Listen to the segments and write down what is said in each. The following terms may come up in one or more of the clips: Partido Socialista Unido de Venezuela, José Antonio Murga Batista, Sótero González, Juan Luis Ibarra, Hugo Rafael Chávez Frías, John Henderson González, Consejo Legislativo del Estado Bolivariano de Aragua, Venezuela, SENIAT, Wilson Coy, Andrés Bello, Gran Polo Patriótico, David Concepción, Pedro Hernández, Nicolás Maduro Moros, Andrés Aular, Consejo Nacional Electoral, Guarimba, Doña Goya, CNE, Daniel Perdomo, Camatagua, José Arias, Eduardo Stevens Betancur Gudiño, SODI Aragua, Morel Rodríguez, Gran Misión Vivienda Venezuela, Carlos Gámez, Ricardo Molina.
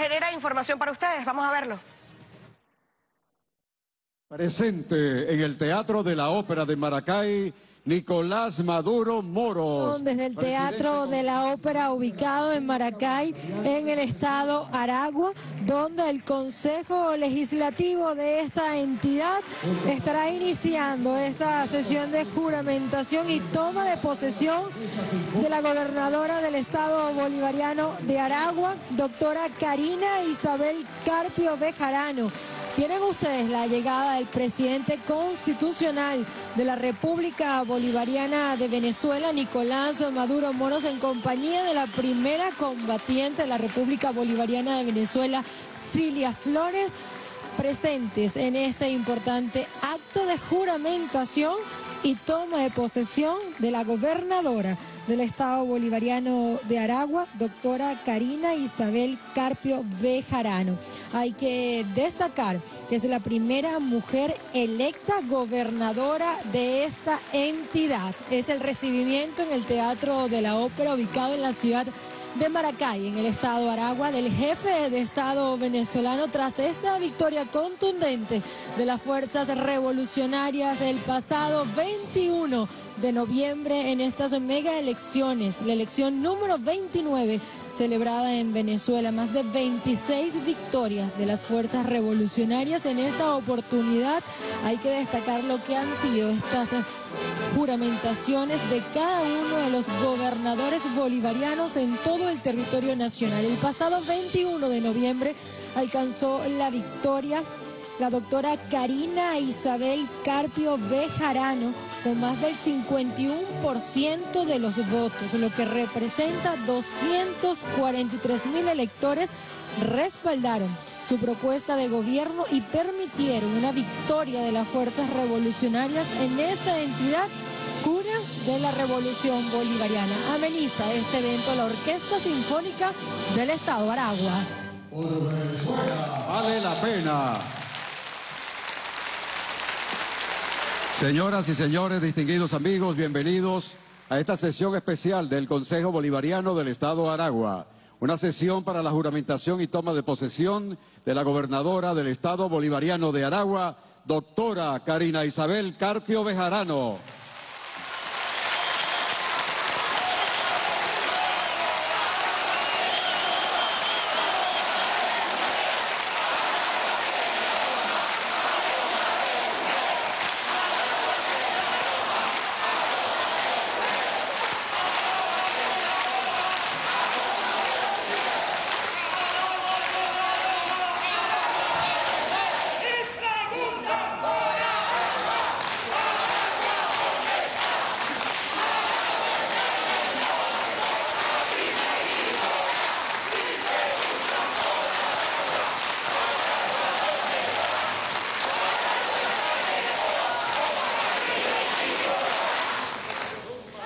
genera información para ustedes. Vamos a verlo. Presente en el Teatro de la Ópera de Maracay, Nicolás Maduro Moros. Desde el Teatro de la Ópera, ubicado en Maracay, en el estado Aragua, donde el Consejo Legislativo de esta entidad estará iniciando esta sesión de juramentación y toma de posesión de la gobernadora del estado bolivariano de Aragua, doctora Karina Isabel Carpio Bejarano. Tienen ustedes la llegada del presidente constitucional de la República Bolivariana de Venezuela, Nicolás Maduro Moros, en compañía de la primera combatiente de la República Bolivariana de Venezuela, Cilia Flores, presentes en este importante acto de juramentación y toma de posesión de la gobernadora del estado bolivariano de Aragua, doctora Karina Isabel Carpio Bejarano. Hay que destacar que es la primera mujer electa gobernadora de esta entidad. Es el recibimiento en el Teatro de la Ópera, ubicado en la ciudad de Maracay, en el estado Aragua, del jefe de estado venezolano tras esta victoria contundente de las fuerzas revolucionarias el pasado 21 de noviembre en estas mega elecciones, la elección número 29 celebrada en Venezuela. Más de 26 victorias de las fuerzas revolucionarias en esta oportunidad. Hay que destacar lo que han sido estas juramentaciones de cada uno de los gobernadores bolivarianos en todo el territorio nacional. El pasado 21 de noviembre alcanzó la victoria la doctora Karina Isabel Carpio Bejarano con más del 51% de los votos, lo que representa 243.000 electores respaldaron su propuesta de gobierno y permitieron una victoria de las fuerzas revolucionarias en esta entidad, cuna de la revolución bolivariana. Ameniza este evento la Orquesta Sinfónica del Estado Aragua. Por Venezuela vale la pena. Señoras y señores, distinguidos amigos, bienvenidos a esta sesión especial del Consejo Bolivariano del Estado Aragua. Una sesión para la juramentación y toma de posesión de la gobernadora del Estado Bolivariano de Aragua, doctora Karina Isabel Carpio Bejarano.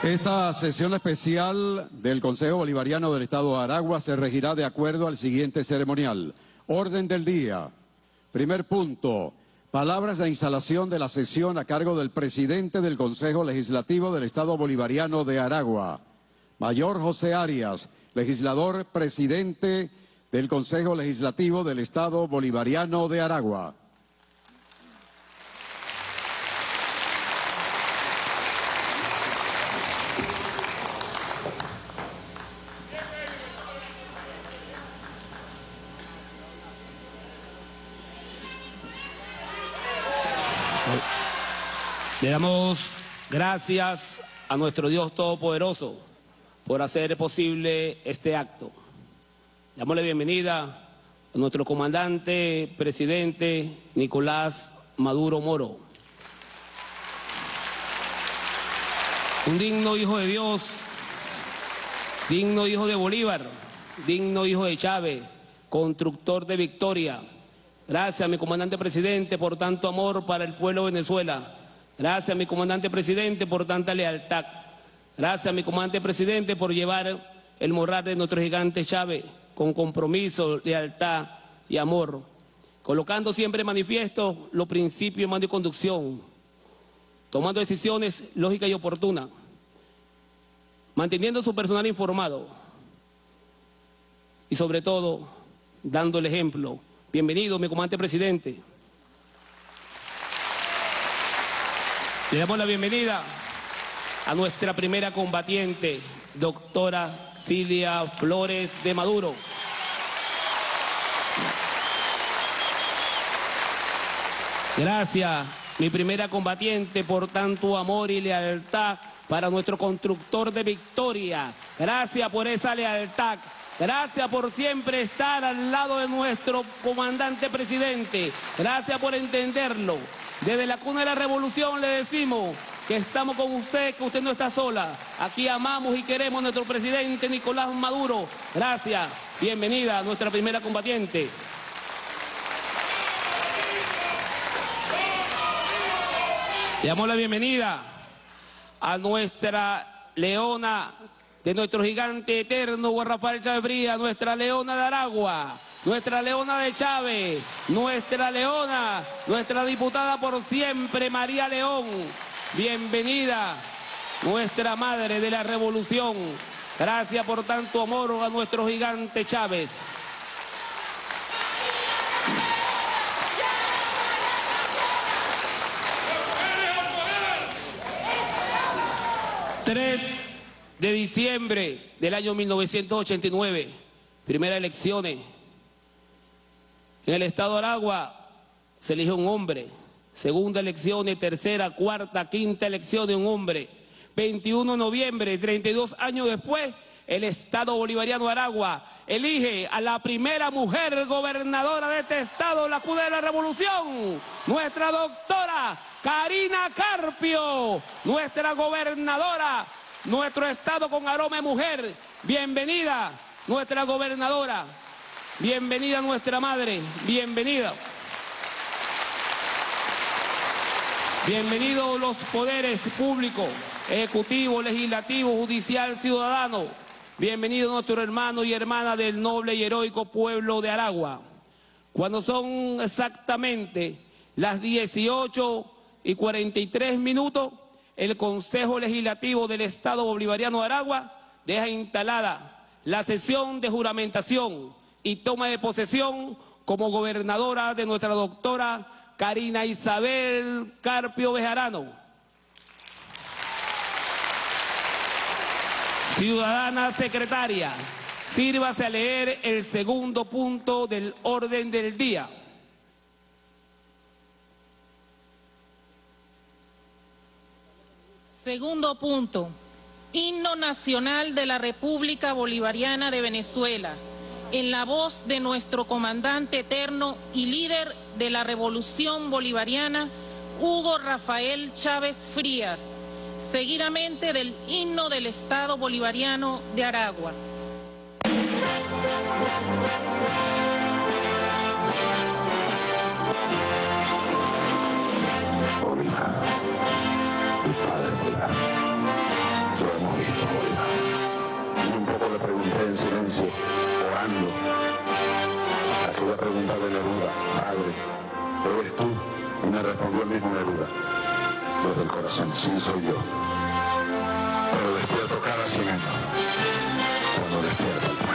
Esta sesión especial del Consejo Bolivariano del Estado de Aragua se regirá de acuerdo al siguiente ceremonial. Orden del día. Primer punto. Palabras de instalación de la sesión a cargo del presidente del Consejo Legislativo del Estado Bolivariano de Aragua, mayor José Arias, legislador presidente del Consejo Legislativo del Estado Bolivariano de Aragua. Le damos gracias a nuestro Dios Todopoderoso por hacer posible este acto. Le damos la bienvenida a nuestro comandante, presidente Nicolás Maduro Moro. Un digno hijo de Dios, digno hijo de Bolívar, digno hijo de Chávez, constructor de victoria. Gracias a mi comandante presidente por tanto amor para el pueblo de Venezuela. Gracias a mi comandante presidente por tanta lealtad. Gracias a mi comandante presidente por llevar el morral de nuestro gigante Chávez con compromiso, lealtad y amor, colocando siempre manifiesto los principios, mando y conducción, tomando decisiones lógicas y oportunas, manteniendo su personal informado y sobre todo dando el ejemplo. Bienvenido, mi comandante presidente. Le damos la bienvenida a nuestra primera combatiente, doctora Cilia Flores de Maduro. Gracias, mi primera combatiente, por tanto amor y lealtad para nuestro constructor de victoria. Gracias por esa lealtad. Gracias por siempre estar al lado de nuestro comandante presidente. Gracias por entenderlo. Desde la cuna de la revolución le decimos que estamos con usted, que usted no está sola. Aquí amamos y queremos a nuestro presidente Nicolás Maduro. Gracias. Bienvenida a nuestra primera combatiente. Le damos la bienvenida a nuestra leona de nuestro gigante eterno, Hugo Rafael Chávez Frías, nuestra leona de Aragua, nuestra leona de Chávez, nuestra diputada por siempre, María León. Bienvenida, nuestra madre de la revolución. Gracias por tanto amor a nuestro gigante Chávez. De diciembre del año 1989, primeras elecciones. En el estado de Aragua se eligió un hombre, segunda elecciones, tercera, cuarta, quinta elección de un hombre. 21 de noviembre, 32 años después, el estado bolivariano de Aragua elige a la primera mujer gobernadora de este estado, la cuna de la revolución, nuestra doctora Karina Carpio, nuestra gobernadora. Nuestro estado con aroma de mujer. Bienvenida, nuestra gobernadora. Bienvenida, nuestra madre. Bienvenida. Bienvenidos los poderes públicos, ejecutivo, legislativo, judicial, ciudadano. Bienvenidos nuestros hermanos y hermanas del noble y heroico pueblo de Aragua. Cuando son exactamente las 18:43 minutos... el Consejo Legislativo del Estado Bolivariano de Aragua deja instalada la sesión de juramentación y toma de posesión como gobernadora de nuestra doctora Karina Isabel Carpio Bejarano. Ciudadana secretaria, sírvase a leer el segundo punto del orden del día. Segundo punto, himno nacional de la República Bolivariana de Venezuela, en la voz de nuestro comandante eterno y líder de la Revolución Bolivariana, Hugo Rafael Chávez Frías, seguidamente del himno del Estado Bolivariano de Aragua. Silencio, orando, aquella pregunta de Neruda, Padre, ¿eres tú? Y me respondió el mismo Neruda, desde el corazón, sí soy yo, pero despierto cada 100 años, cuando despierto el pueblo.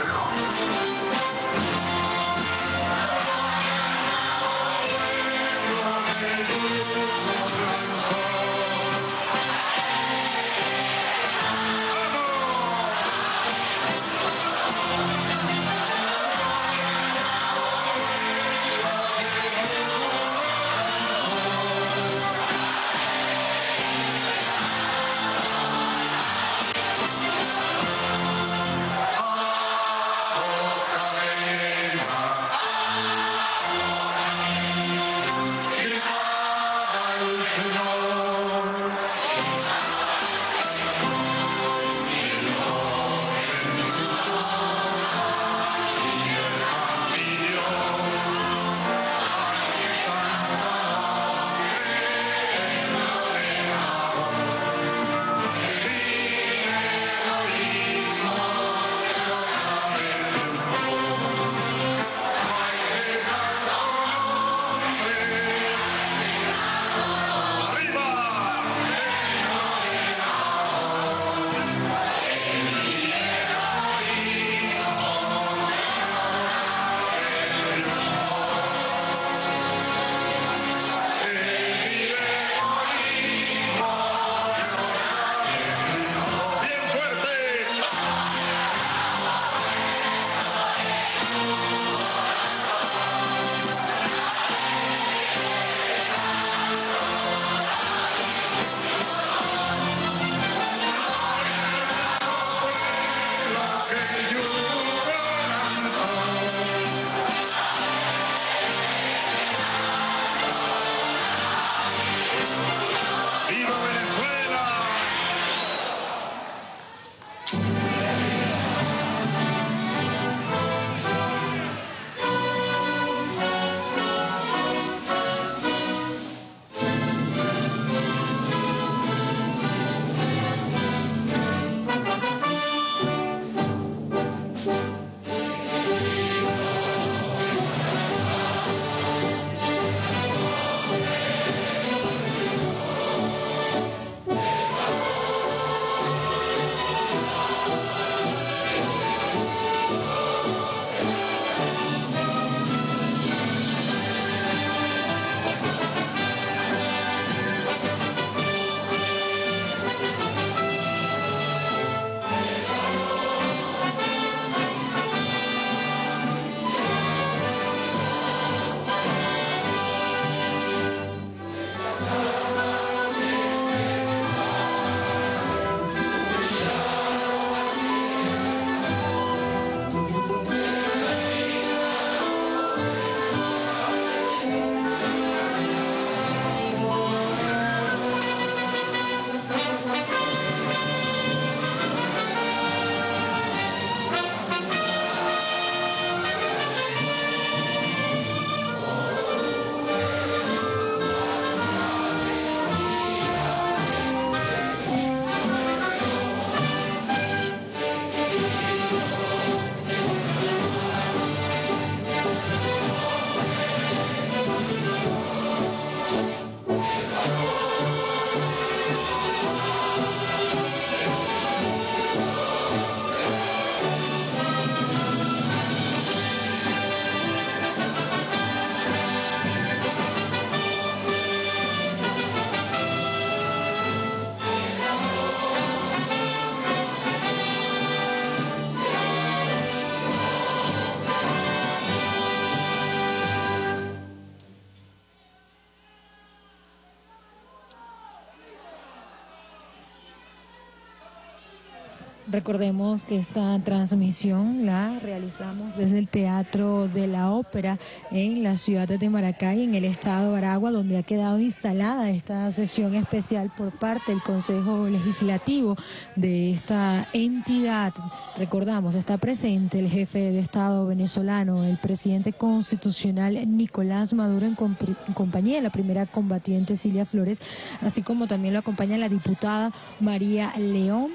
Recordemos que esta transmisión la realizamos desde el Teatro de la Ópera en la ciudad de Maracay, en el estado de Aragua, donde ha quedado instalada esta sesión especial por parte del Consejo Legislativo de esta entidad. Recordamos, está presente el jefe del Estado venezolano, el presidente constitucional Nicolás Maduro, en compañía de la primera combatiente Cilia Flores, así como también lo acompaña la diputada María León.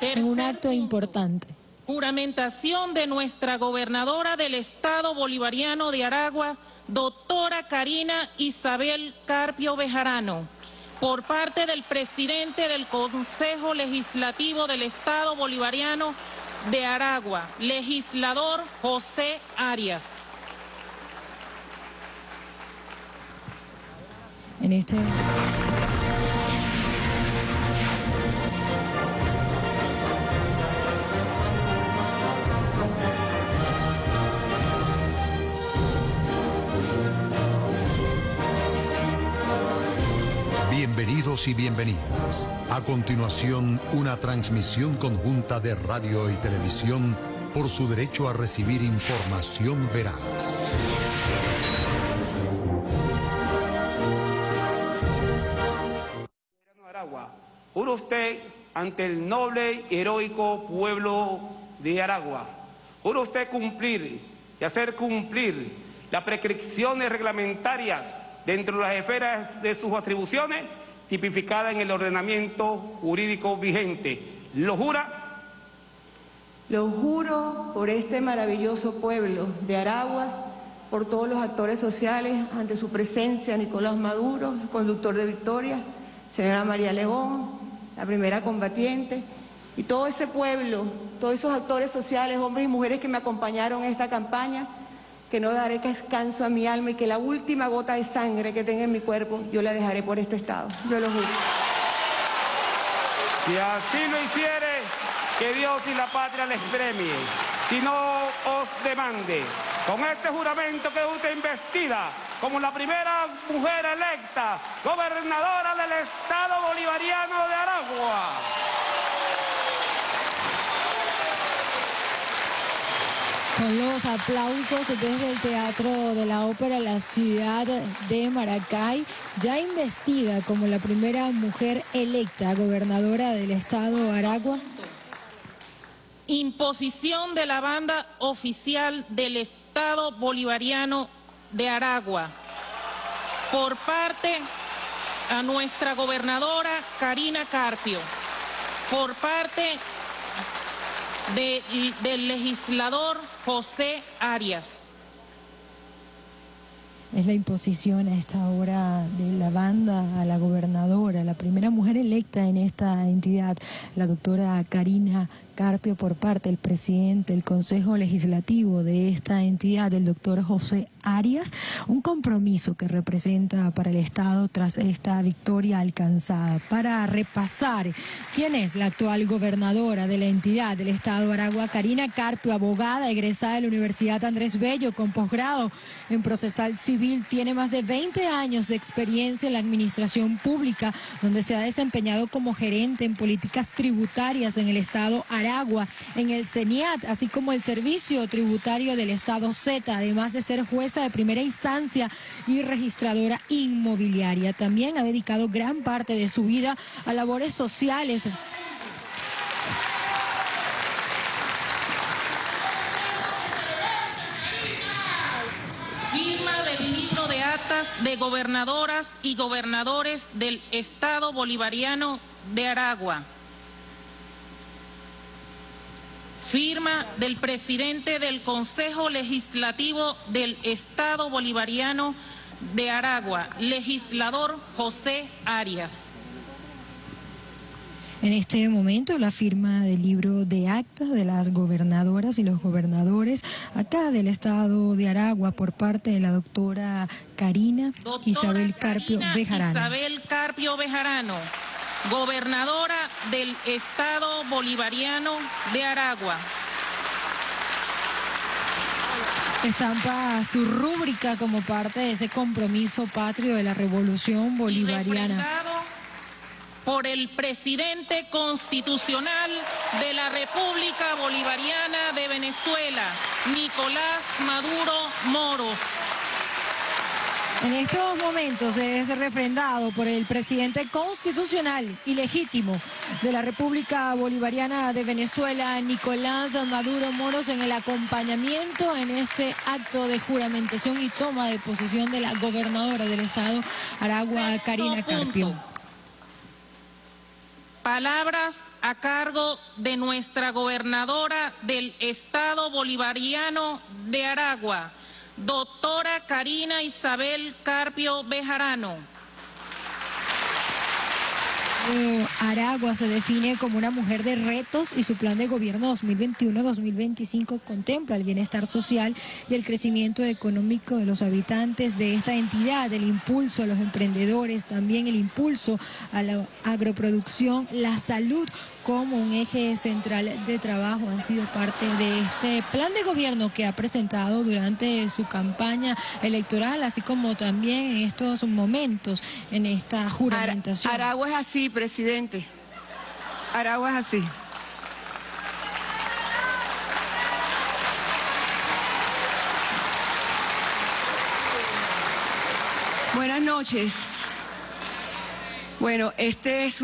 En un acto importante. Juramentación de nuestra gobernadora del Estado Bolivariano de Aragua, doctora Karina Isabel Carpio Bejarano, por parte del presidente del Consejo Legislativo del Estado Bolivariano de Aragua, legislador José Arias. En este... Bienvenidos y bienvenidas. A continuación, una transmisión conjunta de radio y televisión por su derecho a recibir información veraz. Aragua. Juro usted ante el noble y heroico pueblo de Aragua. Juro usted cumplir y hacer cumplir las prescripciones reglamentarias dentro de las esferas de sus atribuciones, tipificada en el ordenamiento jurídico vigente. ¿Lo jura? Lo juro por este maravilloso pueblo de Aragua, por todos los actores sociales, ante su presencia, Nicolás Maduro, el conductor de Victoria, señora María León, la primera combatiente, y todo ese pueblo, todos esos actores sociales, hombres y mujeres que me acompañaron en esta campaña, que no daré descanso a mi alma y que la última gota de sangre que tenga en mi cuerpo yo la dejaré por este Estado. Yo lo juro. Si así lo hiciere, que Dios y la patria les premie, si no os demande. Con este juramento quedó usted investida como la primera mujer electa gobernadora del Estado Bolivariano de Aragua. Con los aplausos desde el Teatro de la Ópera, la ciudad de Maracay, ya investida como la primera mujer electa gobernadora del Estado Aragua. Imposición de la banda oficial del Estado Bolivariano de Aragua por parte a nuestra gobernadora Karina Carpio, por parte del legislador José Arias. Es la imposición a esta hora de la banda a la gobernadora, la primera mujer electa en esta entidad, la doctora Karina Carpio, por parte del presidente del Consejo Legislativo de esta entidad, el doctor José Arias, un compromiso que representa para el Estado tras esta victoria alcanzada. Para repasar quién es la actual gobernadora de la entidad del Estado Aragua, Karina Carpio, abogada, egresada de la Universidad Andrés Bello, con posgrado en procesal civil. Tiene más de 20 años de experiencia en la administración pública, donde se ha desempeñado como gerente en políticas tributarias en el Estado Aragua, en el SENIAT, así como el Servicio Tributario del Estado Z, además de ser jueza de primera instancia y registradora inmobiliaria. También ha dedicado gran parte de su vida a labores sociales. De gobernadoras y gobernadores del Estado Bolivariano de Aragua. Firma del presidente del Consejo Legislativo del Estado Bolivariano de Aragua, legislador José Arias. En este momento la firma del libro de actas de las gobernadoras y los gobernadores acá del Estado de Aragua por parte de la doctora Karina Isabel Carpio Bejarano. Isabel Carpio Bejarano, gobernadora del Estado Bolivariano de Aragua. Estampa su rúbrica como parte de ese compromiso patrio de la Revolución Bolivariana. Por el presidente constitucional de la República Bolivariana de Venezuela, Nicolás Maduro Moros. En estos momentos es refrendado por el presidente constitucional y legítimo de la República Bolivariana de Venezuela, Nicolás Maduro Moros, en el acompañamiento en este acto de juramentación y toma de posesión de la gobernadora del Estado Aragua, Karina Carpio. Palabras a cargo de nuestra gobernadora del Estado Bolivariano de Aragua, doctora Karina Isabel Carpio Bejarano. Aragua se define como una mujer de retos y su plan de gobierno 2021-2025 contempla el bienestar social y el crecimiento económico de los habitantes de esta entidad, el impulso a los emprendedores, también el impulso a la agroproducción, la salud como un eje central de trabajo han sido parte de este plan de gobierno que ha presentado durante su campaña electoral, así como también en estos momentos, en esta juramentación. Aragua es así, presidente. Aragua es así. Buenas noches. Bueno, este es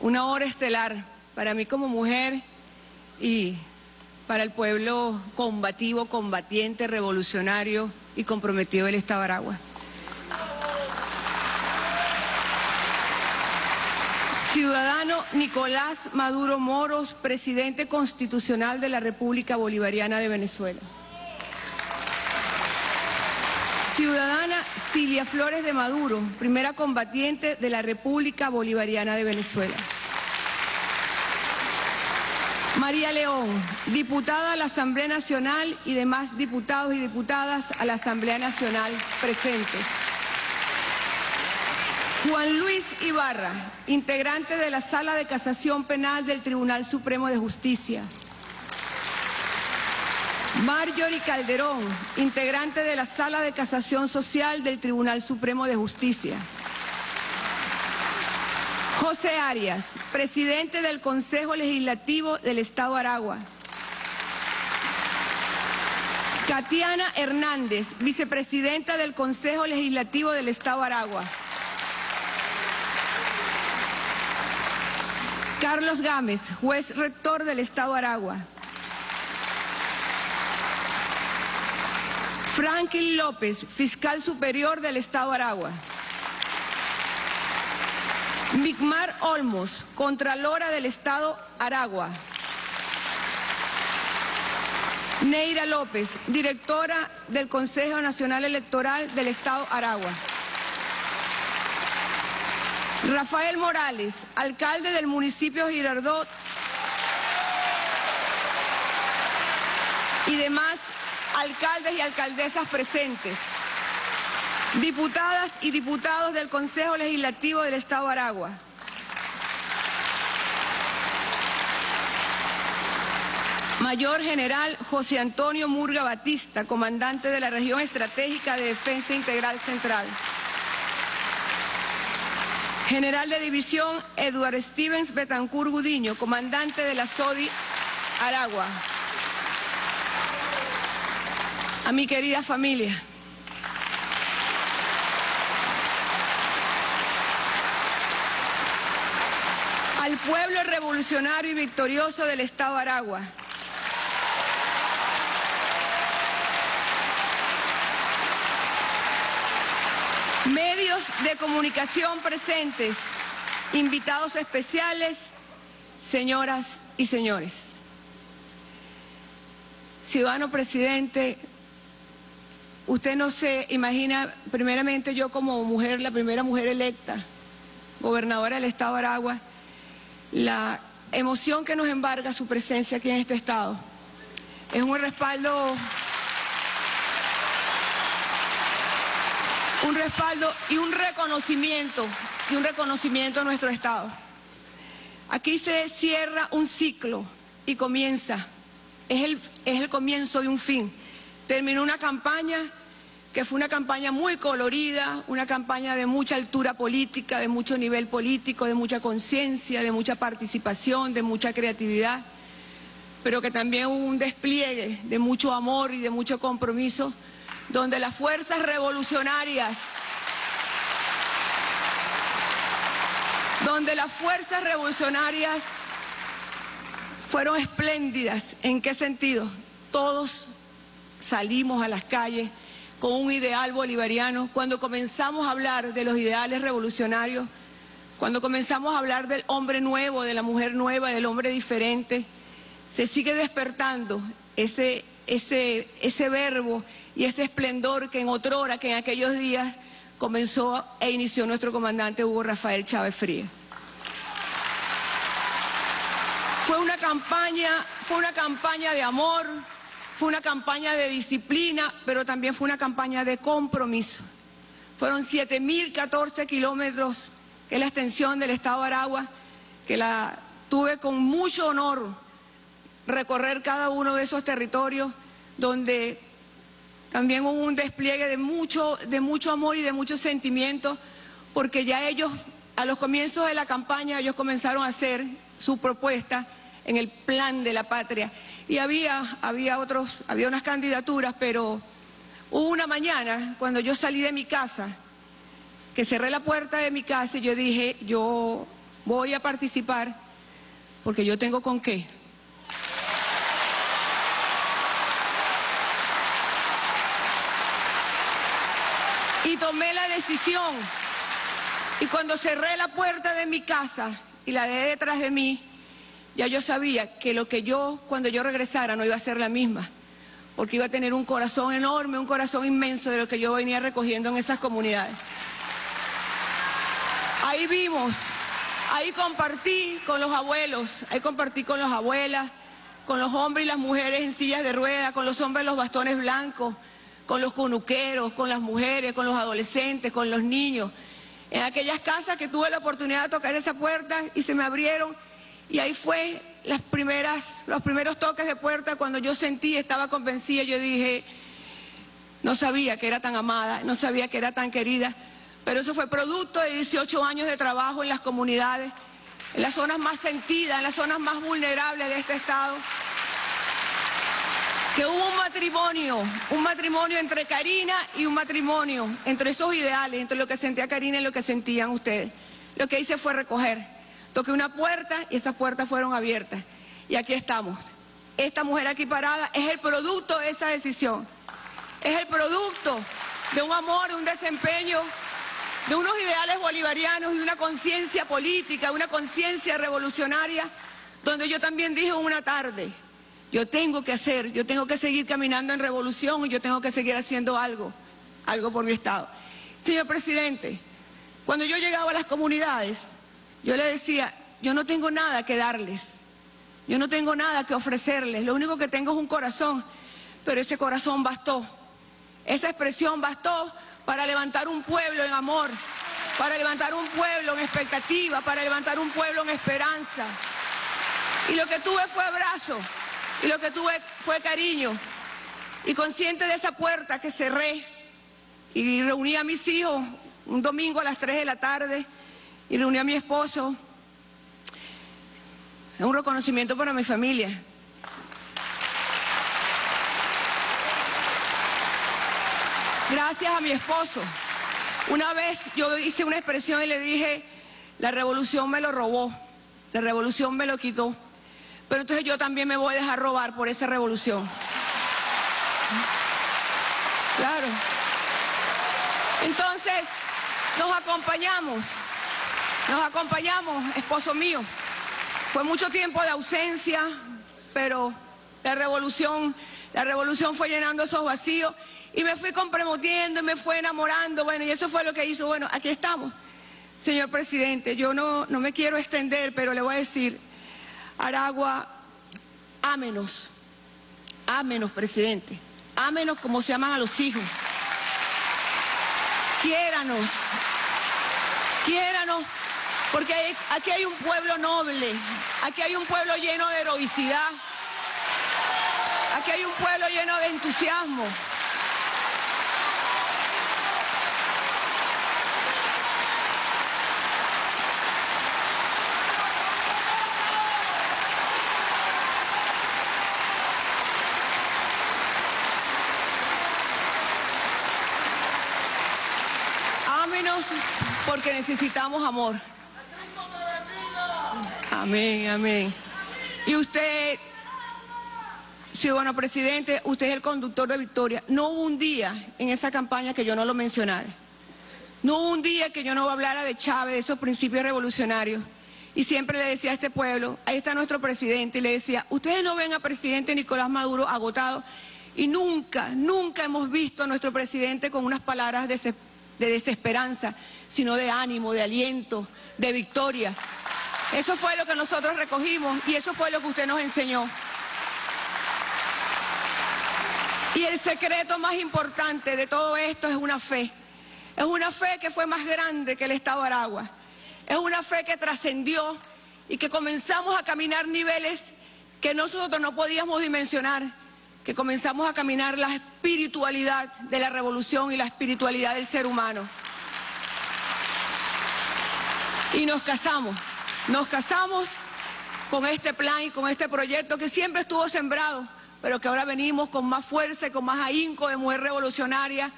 una hora estelar para mí como mujer y para el pueblo combativo, combatiente, revolucionario y comprometido del Estado de Aragua. Ciudadano Nicolás Maduro Moros, presidente constitucional de la República Bolivariana de Venezuela. Ciudadana Cilia Flores de Maduro, primera combatiente de la República Bolivariana de Venezuela. María León, diputada a la Asamblea Nacional y demás diputados y diputadas a la Asamblea Nacional presentes. Juan Luis Ibarra, integrante de la Sala de Casación Penal del Tribunal Supremo de Justicia. Marjorie Calderón, integrante de la Sala de Casación Social del Tribunal Supremo de Justicia. José Arias, presidente del Consejo Legislativo del Estado Aragua. Katiana Hernández, vicepresidenta del Consejo Legislativo del Estado Aragua. Carlos Gámez, juez rector del Estado Aragua. Franklin López, fiscal superior del Estado Aragua. Bigmar Olmos, contralora del Estado Aragua. Neira López, directora del Consejo Nacional Electoral del Estado Aragua. Rafael Morales, alcalde del municipio Girardot y demás alcaldes y alcaldesas presentes, diputadas y diputados del Consejo Legislativo del Estado Aragua. Mayor General José Antonio Murga Batista, comandante de la Región Estratégica de Defensa Integral Central. General de División Eduardo Stevens Betancur Gudiño, comandante de la SODI Aragua. A mi querida familia, al pueblo revolucionario y victorioso del Estado Aragua, medios de comunicación presentes, invitados especiales, señoras y señores. Ciudadano presidente, usted no se imagina, primeramente yo como mujer, la primera mujer electa, gobernadora del Estado de Aragua, la emoción que nos embarga su presencia aquí en este Estado. Es un respaldo y un reconocimiento a nuestro Estado. Aquí se cierra un ciclo y comienza, es el comienzo de un fin. Terminó una campaña que fue una campaña muy colorida, una campaña de mucha altura política, de mucho nivel político, de mucha conciencia, de mucha participación, de mucha creatividad, pero que también hubo un despliegue de mucho amor y de mucho compromiso, donde las fuerzas revolucionarias, fueron espléndidas. ¿En qué sentido? Todos salimos a las calles con un ideal bolivariano. Cuando comenzamos a hablar de los ideales revolucionarios, cuando comenzamos a hablar del hombre nuevo, de la mujer nueva, del hombre diferente, se sigue despertando ese verbo y ese esplendor que en otrora, que en aquellos días comenzó e inició nuestro comandante Hugo Rafael Chávez Frías. Fue una campaña de amor, fue una campaña de disciplina, pero también fue una campaña de compromiso. Fueron 7.014 kilómetros, que es la extensión del Estado de Aragua, que la tuve con mucho honor recorrer cada uno de esos territorios, donde también hubo un despliegue de mucho amor y de mucho sentimiento, porque ya ellos, a los comienzos de la campaña, ellos comenzaron a hacer su propuesta en el plan de la patria. Y había unas candidaturas, pero hubo una mañana cuando yo salí de mi casa, que cerré la puerta de mi casa y yo dije, yo voy a participar porque yo tengo con qué. Y tomé la decisión, y cuando cerré la puerta de mi casa y la dejé detrás de mí, ya yo sabía que cuando yo regresara no iba a ser la misma, porque iba a tener un corazón enorme, un corazón inmenso de lo que yo venía recogiendo en esas comunidades. Ahí vimos, ahí compartí con los abuelos, ahí compartí con las abuelas, con los hombres y las mujeres en sillas de ruedas, con los hombres en los bastones blancos, con los conuqueros, con las mujeres, con los adolescentes, con los niños. En aquellas casas que tuve la oportunidad de tocar esa puerta y se me abrieron, y ahí fue los primeros toques de puerta cuando yo sentí, estaba convencida, yo dije, no sabía que era tan amada, no sabía que era tan querida, pero eso fue producto de 18 años de trabajo en las comunidades, en las zonas más sentidas, en las zonas más vulnerables de este estado, que hubo un matrimonio entre Karina y un matrimonio entre esos ideales, entre lo que sentía Karina y lo que sentían ustedes. Lo que hice fue recoger. Toqué una puerta y esas puertas fueron abiertas. Y aquí estamos. Esta mujer aquí parada es el producto de esa decisión. Es el producto de un amor, de un desempeño, de unos ideales bolivarianos, de una conciencia política, de una conciencia revolucionaria, donde yo también dije una tarde, yo tengo que hacer, yo tengo que seguir caminando en revolución y yo tengo que seguir haciendo algo por mi estado. Señor Presidente, cuando yo llegaba a las comunidades, yo le decía, yo no tengo nada que darles, yo no tengo nada que ofrecerles, lo único que tengo es un corazón, pero ese corazón bastó, esa expresión bastó para levantar un pueblo en amor, para levantar un pueblo en expectativa, para levantar un pueblo en esperanza. Y lo que tuve fue abrazo, y lo que tuve fue cariño, y consciente de esa puerta que cerré, y reuní a mis hijos un domingo a las 3 de la tarde, y reuní a mi esposo, es un reconocimiento para mi familia. Gracias a mi esposo. Una vez yo hice una expresión y le dije, la revolución me lo robó, la revolución me lo quitó, pero entonces yo también me voy a dejar robar por esa revolución. Claro. Entonces, nos acompañamos, esposo mío. Fue mucho tiempo de ausencia, pero la revolución fue llenando esos vacíos y me fui comprometiendo y me fue enamorando. Bueno, y eso fue lo que hizo. Bueno, aquí estamos. Señor Presidente, yo no me quiero extender, pero le voy a decir, Aragua, ámenos, Presidente. Ámenos como se aman a los hijos. Quiéranos. Porque aquí hay un pueblo noble, aquí hay un pueblo lleno de heroicidad, aquí hay un pueblo lleno de entusiasmo. Oramos porque necesitamos amor. Amén, amén. Y usted, ciudadano presidente, usted es el conductor de Victoria. No hubo un día en esa campaña que yo no lo mencionara. No hubo un día que yo no hablara de Chávez, de esos principios revolucionarios. Y siempre le decía a este pueblo, ahí está nuestro presidente, y le decía, ustedes no ven a presidente Nicolás Maduro agotado. Y nunca, nunca hemos visto a nuestro presidente con unas palabras de desesperanza, sino de ánimo, de aliento, de victoria. Eso fue lo que nosotros recogimos y eso fue lo que usted nos enseñó. Y el secreto más importante de todo esto es una fe. Es una fe que fue más grande que el Estado de Aragua. Es una fe que trascendió y que comenzamos a caminar niveles que nosotros no podíamos dimensionar, que comenzamos a caminar la espiritualidad de la revolución y la espiritualidad del ser humano. Y nos casamos. Nos casamos con este plan y con este proyecto que siempre estuvo sembrado, pero que ahora venimos con más fuerza y con más ahínco de mujer revolucionaria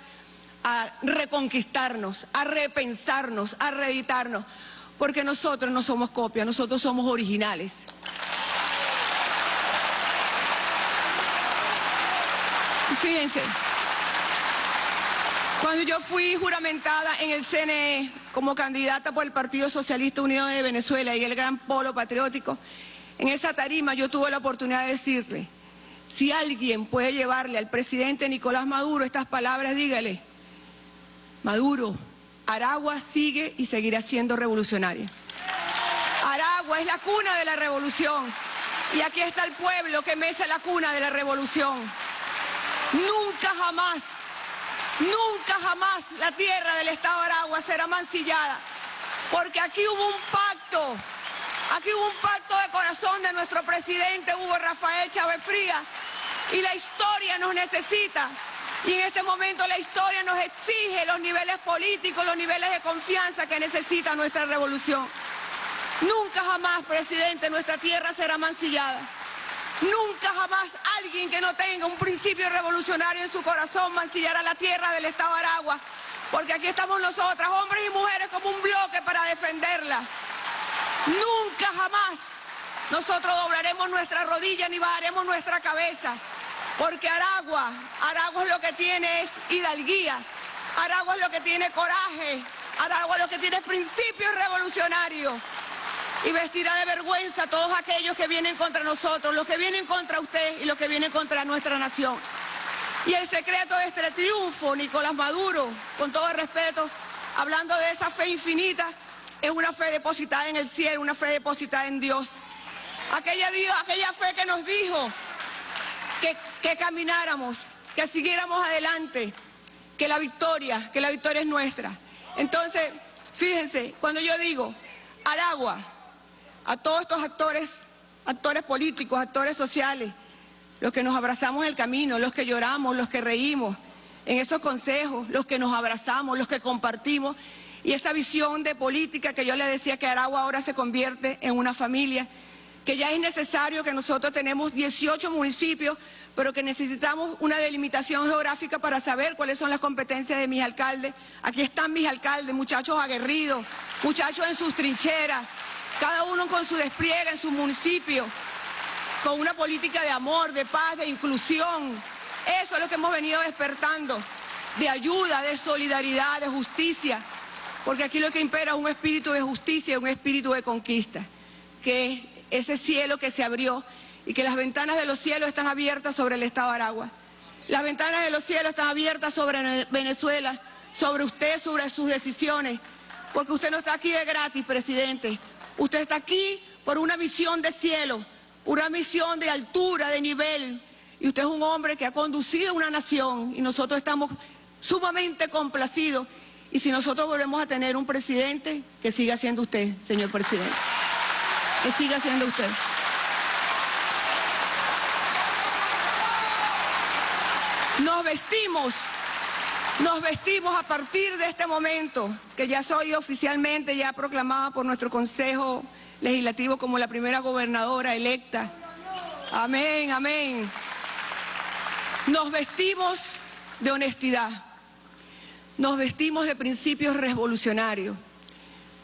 a reconquistarnos, a repensarnos, a reeditarnos, porque nosotros no somos copias, nosotros somos originales. Fíjense, cuando yo fui juramentada en el CNE como candidata por el Partido Socialista Unido de Venezuela y el Gran Polo Patriótico, en esa tarima yo tuve la oportunidad de decirle, si alguien puede llevarle al presidente Nicolás Maduro estas palabras, dígale, Maduro, Aragua sigue y seguirá siendo revolucionaria. Aragua es la cuna de la revolución y aquí está el pueblo que mece la cuna de la revolución. Nunca jamás la tierra del Estado de Aragua será mancillada, porque aquí hubo un pacto de corazón de nuestro presidente Hugo Rafael Chávez Frías, y la historia nos necesita, y en este momento la historia nos exige los niveles políticos, los niveles de confianza que necesita nuestra revolución. Nunca jamás, presidente, nuestra tierra será mancillada. Nunca jamás alguien que no tenga un principio revolucionario en su corazón mancillará la tierra del Estado de Aragua, porque aquí estamos nosotras, hombres y mujeres, como un bloque para defenderla. Nunca jamás nosotros doblaremos nuestra rodilla ni bajaremos nuestra cabeza, porque Aragua, Aragua es lo que tiene es hidalguía, Aragua es lo que tiene coraje, Aragua es lo que tiene principios revolucionarios. Y vestirá de vergüenza a todos aquellos que vienen contra nosotros, los que vienen contra usted y los que vienen contra nuestra nación. Y el secreto de este triunfo, Nicolás Maduro, con todo el respeto, hablando de esa fe infinita, es una fe depositada en el cielo, una fe depositada en Dios. Aquella fe que nos dijo que camináramos, que siguiéramos adelante, que la victoria es nuestra. Entonces, fíjense, cuando yo digo, Aragua, a todos estos actores políticos, actores sociales, los que nos abrazamos en el camino, los que lloramos, los que reímos, en esos consejos, los que nos abrazamos, los que compartimos, y esa visión de política que yo le decía que Aragua ahora se convierte en una familia, que ya es necesario que nosotros tenemos 18 municipios, pero que necesitamos una delimitación geográfica para saber cuáles son las competencias de mis alcaldes. Aquí están mis alcaldes, muchachos aguerridos, muchachos en sus trincheras, cada uno con su despliegue en su municipio, con una política de amor, de paz, de inclusión. Eso es lo que hemos venido despertando, de ayuda, de solidaridad, de justicia, porque aquí lo que impera es un espíritu de justicia, un espíritu de conquista, que es ese cielo que se abrió y que las ventanas de los cielos están abiertas sobre el Estado de Aragua. Las ventanas de los cielos están abiertas sobre Venezuela, sobre usted, sobre sus decisiones, porque usted no está aquí de gratis, presidente. Usted está aquí por una misión de cielo, una misión de altura, de nivel. Y usted es un hombre que ha conducido una nación y nosotros estamos sumamente complacidos. Y si nosotros volvemos a tener un presidente, que siga siendo usted, señor presidente. Que siga siendo usted. Nos vestimos a partir de este momento, que ya soy oficialmente ya proclamada por nuestro Consejo Legislativo como la primera gobernadora electa. Amén, amén. Nos vestimos de honestidad. Nos vestimos de principios revolucionarios,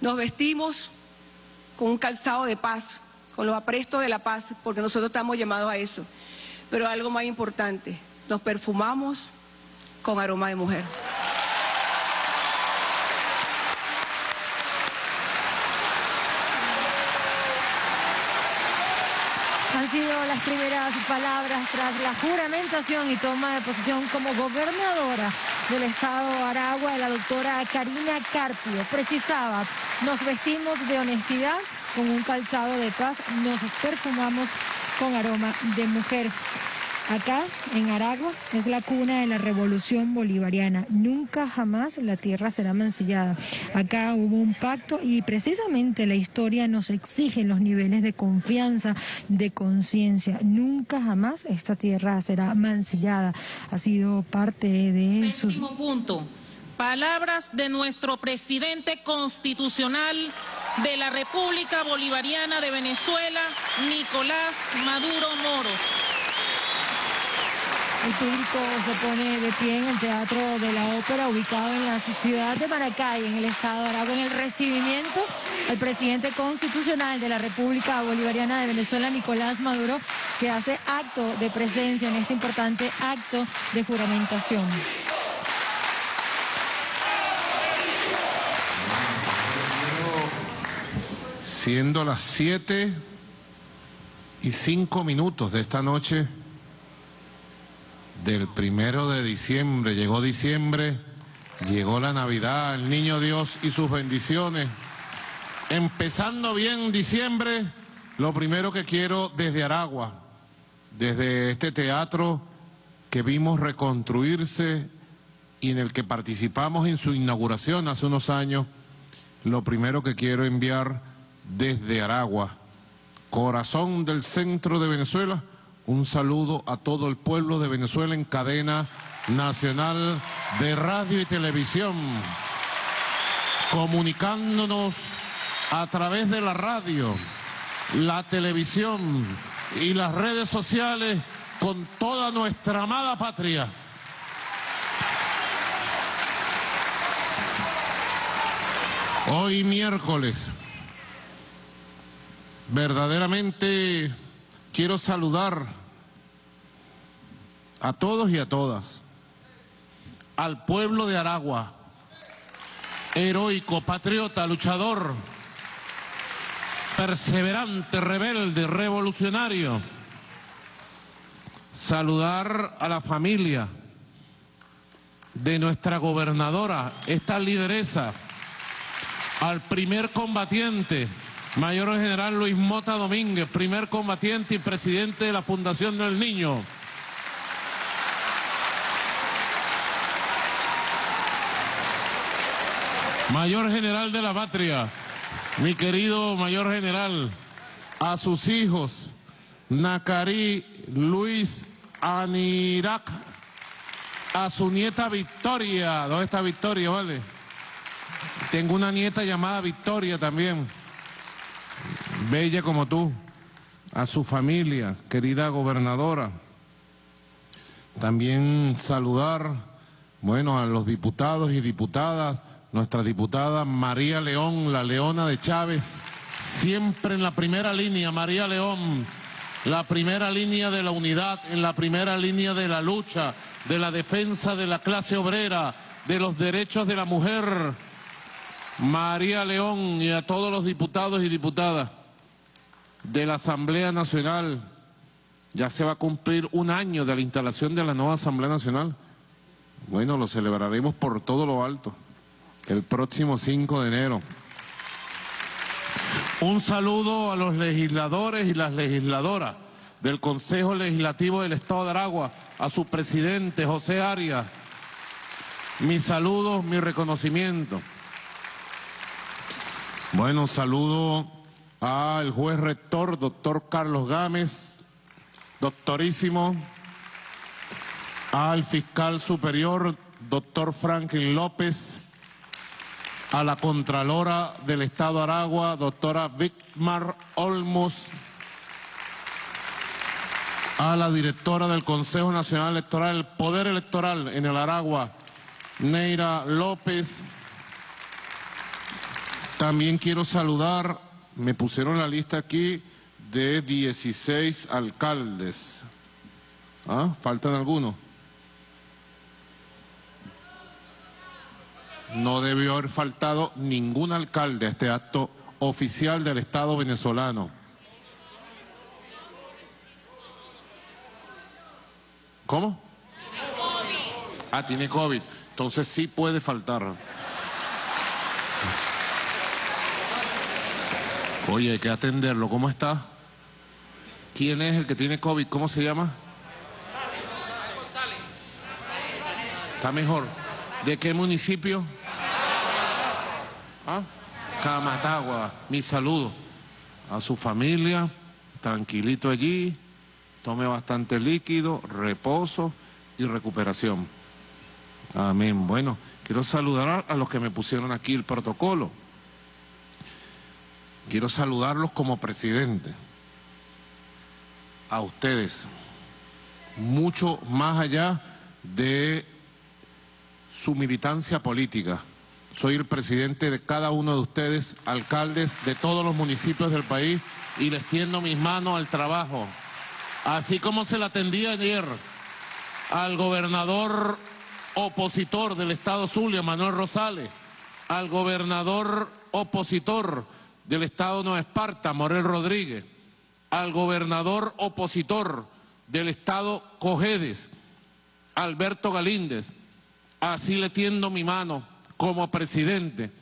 nos vestimos con un calzado de paz, con los aprestos de la paz, porque nosotros estamos llamados a eso. Pero algo más importante, nos perfumamos con aroma de mujer. Han sido las primeras palabras tras la juramentación y toma de posesión como gobernadora del Estado Aragua, la doctora Karina Carpio. Precisaba, nos vestimos de honestidad con un calzado de paz, nos perfumamos con aroma de mujer. Acá, en Aragua, es la cuna de la revolución bolivariana. Nunca jamás la tierra será mancillada. Acá hubo un pacto y precisamente la historia nos exige los niveles de confianza, de conciencia. Nunca jamás esta tierra será mancillada. Ha sido parte de sus... Séptimo punto. Palabras de nuestro presidente constitucional de la República Bolivariana de Venezuela, Nicolás Maduro Moros. El público se pone de pie en el Teatro de la Ópera, ubicado en la ciudad de Maracay, en el Estado de Aragua, en el recibimiento al presidente constitucional de la República Bolivariana de Venezuela, Nicolás Maduro, que hace acto de presencia en este importante acto de juramentación. Siendo las 7:05 de esta noche, del 1 de diciembre, llegó diciembre, llegó la Navidad, el Niño Dios y sus bendiciones. Empezando bien diciembre, lo primero que quiero desde Aragua, desde este teatro que vimos reconstruirse y en el que participamos en su inauguración hace unos años, lo primero que quiero enviar desde Aragua, corazón del centro de Venezuela, un saludo a todo el pueblo de Venezuela en cadena nacional de radio y televisión, comunicándonos a través de la radio, la televisión y las redes sociales con toda nuestra amada patria. Hoy miércoles, verdaderamente quiero saludar a todos y a todas, al pueblo de Aragua, heroico, patriota, luchador, perseverante, rebelde, revolucionario. Saludar a la familia de nuestra gobernadora, esta lideresa, al primer combatiente, Mayor General Luis Mota Domínguez, primer combatiente y presidente de la Fundación del Niño. Mayor General de la Patria, mi querido Mayor General, a sus hijos, Nacarí, Luis, Anirak, a su nieta Victoria. ¿Dónde está Victoria, vale? Tengo una nieta llamada Victoria también. Bella como tú, a su familia, querida gobernadora. También saludar, bueno, a los diputados y diputadas, nuestra diputada María León, la leona de Chávez, siempre en la primera línea, María León, la primera línea de la unidad, en la primera línea de la lucha, de la defensa de la clase obrera, de los derechos de la mujer. María León, y a todos los diputados y diputadas de la Asamblea Nacional. Ya se va a cumplir un año de la instalación de la nueva Asamblea Nacional. Bueno, lo celebraremos por todo lo alto el próximo 5 de enero. Un saludo a los legisladores y las legisladoras del Consejo Legislativo del Estado de Aragua, a su presidente José Arias. Mis saludos, mi reconocimiento. Bueno, saludo al juez rector, doctor Carlos Gámez, doctorísimo, al fiscal superior, doctor Franklin López, a la Contralora del Estado de Aragua, doctora Bigmar Olmos, a la directora del Consejo Nacional Electoral, el Poder Electoral en el Aragua, Neira López. También quiero saludar, me pusieron la lista aquí, de 16 alcaldes. ¿Ah? ¿Faltan algunos? No debió haber faltado ningún alcalde a este acto oficial del Estado venezolano. ¿Cómo? Ah, tiene COVID. Entonces sí puede faltar. Oye, hay que atenderlo. ¿Cómo está? ¿Quién es el que tiene COVID? ¿Cómo se llama? González. Está mejor. ¿De qué municipio? ¿Ah? Camatagua. Mi saludo a su familia. Tranquilito allí. Tome bastante líquido, reposo y recuperación. Amén. Bueno, quiero saludar a los que me pusieron aquí el protocolo. Quiero saludarlos como presidente. A ustedes, mucho más allá de su militancia política. Soy el presidente de cada uno de ustedes, alcaldes de todos los municipios del país, y les tiendo mis manos al trabajo. Así como se la tendí ayer al gobernador opositor del Estado Zulia, Manuel Rosales, al gobernador opositor del Estado Nueva Esparta, Morel Rodríguez, al gobernador opositor del Estado Cojedes, Alberto Galíndez. Así le tiendo mi mano como presidente,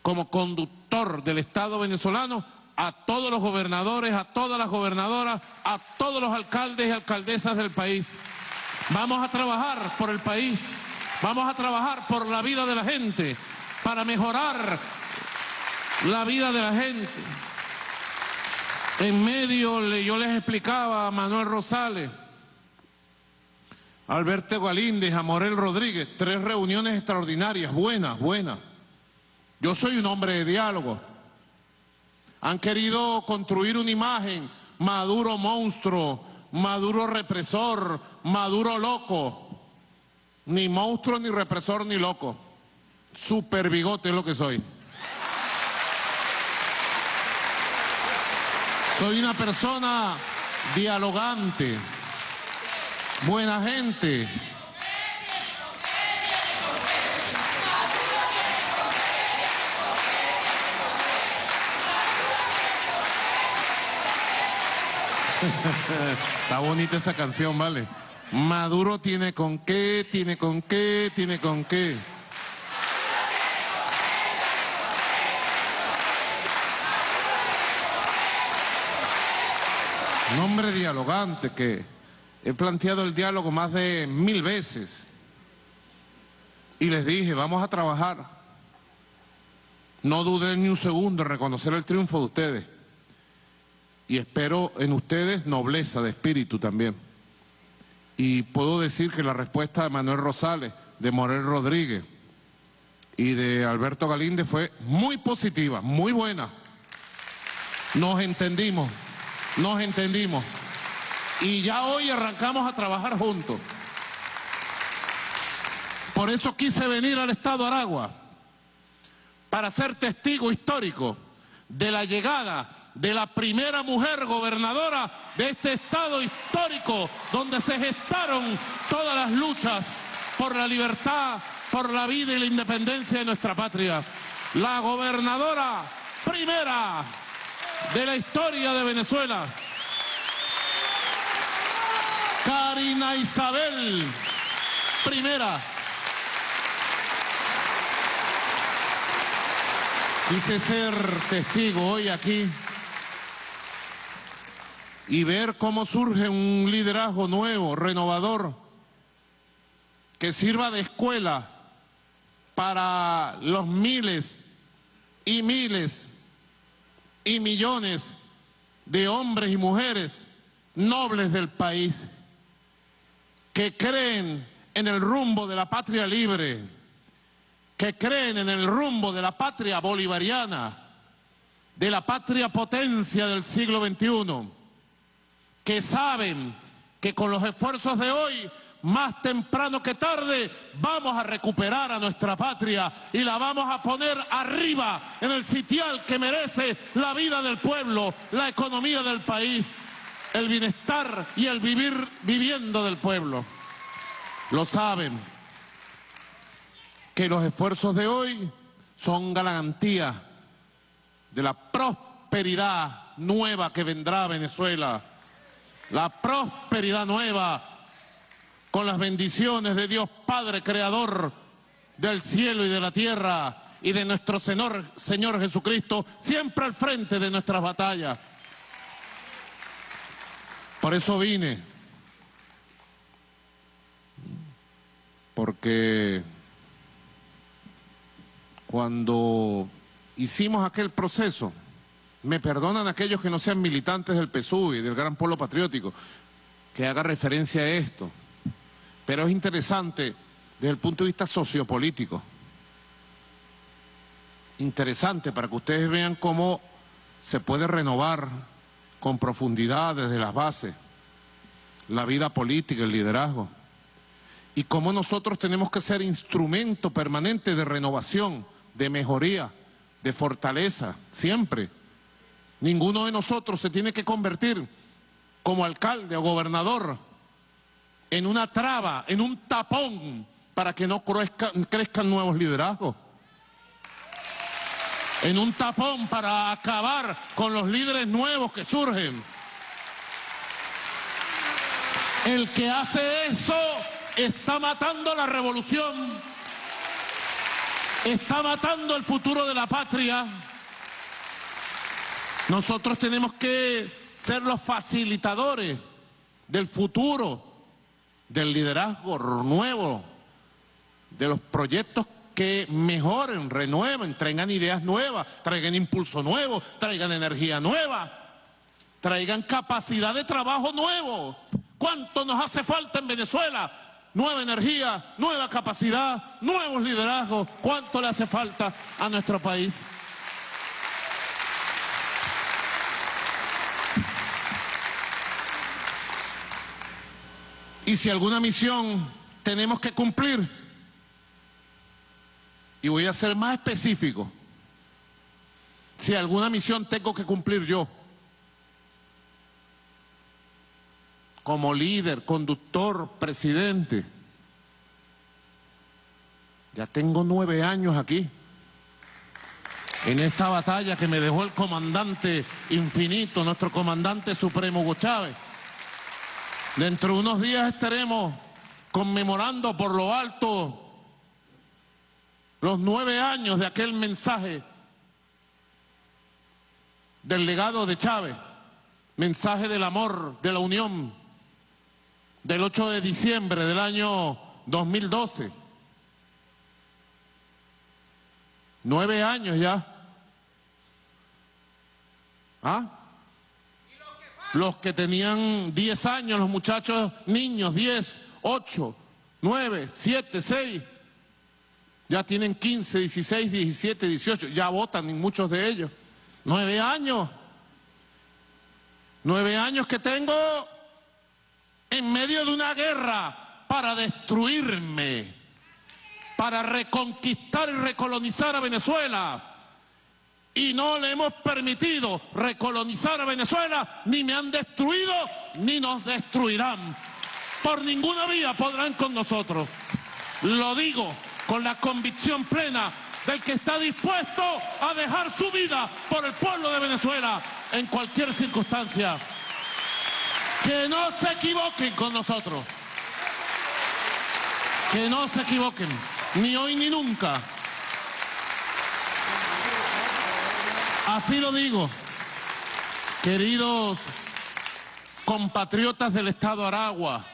como conductor del Estado venezolano, a todos los gobernadores, a todas las gobernadoras, a todos los alcaldes y alcaldesas del país. Vamos a trabajar por el país, vamos a trabajar por la vida de la gente, para mejorar la vida de la gente. En medio yo les explicaba a Manuel Rosales, Alberto Galíndez, a Morel Rodríguez, tres reuniones extraordinarias, buenas, buenas. Yo soy un hombre de diálogo. Han querido construir una imagen, Maduro monstruo, Maduro represor, Maduro loco. Ni monstruo, ni represor, ni loco. Super bigote es lo que soy. Soy una persona dialogante, buena gente. Está bonita esa canción, ¿vale? Maduro tiene con qué, tiene con qué, tiene con qué. Un hombre dialogante que he planteado el diálogo más de 1000 veces. Y les dije, vamos a trabajar. No dudé ni un segundo en reconocer el triunfo de ustedes. Y espero en ustedes nobleza de espíritu también. Y puedo decir que la respuesta de Manuel Rosales, de Morel Rodríguez y de Alberto Galíndez fue muy positiva, muy buena. Nos entendimos. Nos entendimos y ya hoy arrancamos a trabajar juntos. Por eso quise venir al Estado Aragua, para ser testigo histórico de la llegada de la primera mujer gobernadora de este Estado histórico, donde se gestaron todas las luchas por la libertad, por la vida y la independencia de nuestra patria. La gobernadora primera de la historia de Venezuela, Karina Isabel, primera. Quise ser testigo hoy aquí y ver cómo surge un liderazgo nuevo, renovador, que sirva de escuela para los miles y miles y millones de hombres y mujeres nobles del país que creen en el rumbo de la patria libre, que creen en el rumbo de la patria bolivariana, de la patria potencia del siglo XXI, que saben que con los esfuerzos de hoy Más temprano que tarde vamos a recuperar a nuestra patria y la vamos a poner arriba en el sitial que merece la vida del pueblo, la economía del país, el bienestar y el vivir viviendo del pueblo. Lo saben, que los esfuerzos de hoy son garantía de la prosperidad nueva que vendrá a Venezuela, la prosperidad nueva con las bendiciones de Dios Padre, Creador del cielo y de la tierra, y de nuestro Señor Jesucristo, siempre al frente de nuestras batallas. Por eso vine, porque cuando hicimos aquel proceso, me perdonan aquellos que no sean militantes del PSUV y del Gran Polo Patriótico, que haga referencia a esto, pero es interesante desde el punto de vista sociopolítico. Interesante para que ustedes vean cómo se puede renovar con profundidad desde las bases la vida política, el liderazgo, y cómo nosotros tenemos que ser instrumento permanente de renovación, de mejoría, de fortaleza, siempre. Ninguno de nosotros se tiene que convertir como alcalde o gobernador en una traba, en un tapón, para que no crezcan nuevos liderazgos. En un tapón para acabar con los líderes nuevos que surgen. El que hace eso está matando la revolución, está matando el futuro de la patria. Nosotros tenemos que ser los facilitadores del futuro, del liderazgo nuevo, de los proyectos que mejoren, renueven, traigan ideas nuevas, traigan impulso nuevo, traigan energía nueva, traigan capacidad de trabajo nuevo. ¿Cuánto nos hace falta en Venezuela? Nueva energía, nueva capacidad, nuevos liderazgos. ¿Cuánto le hace falta a nuestro país? Y si alguna misión tenemos que cumplir, y voy a ser más específico, si alguna misión tengo que cumplir yo, como líder, conductor, presidente, ya tengo 9 años aquí, en esta batalla que me dejó el comandante infinito, nuestro comandante supremo Hugo Chávez. Dentro de unos días estaremos conmemorando por lo alto los 9 años de aquel mensaje del legado de Chávez, mensaje del amor, de la unión, del 8 de diciembre del año 2012. 9 años ya. ¿Ah? Los que tenían 10 años, los muchachos, niños, 10, 8, 9, 7, 6, ya tienen 15, 16, 17, 18, ya votan en muchos de ellos. 9 años. 9 años que tengo en medio de una guerra para destruirme, para reconquistar y recolonizar a Venezuela. Y no le hemos permitido recolonizar a Venezuela, ni me han destruido, ni nos destruirán. Por ninguna vía podrán con nosotros. Lo digo con la convicción plena del que está dispuesto a dejar su vida por el pueblo de Venezuela en cualquier circunstancia. Que no se equivoquen con nosotros. Que no se equivoquen, ni hoy ni nunca. Así lo digo, queridos compatriotas del Estado Aragua,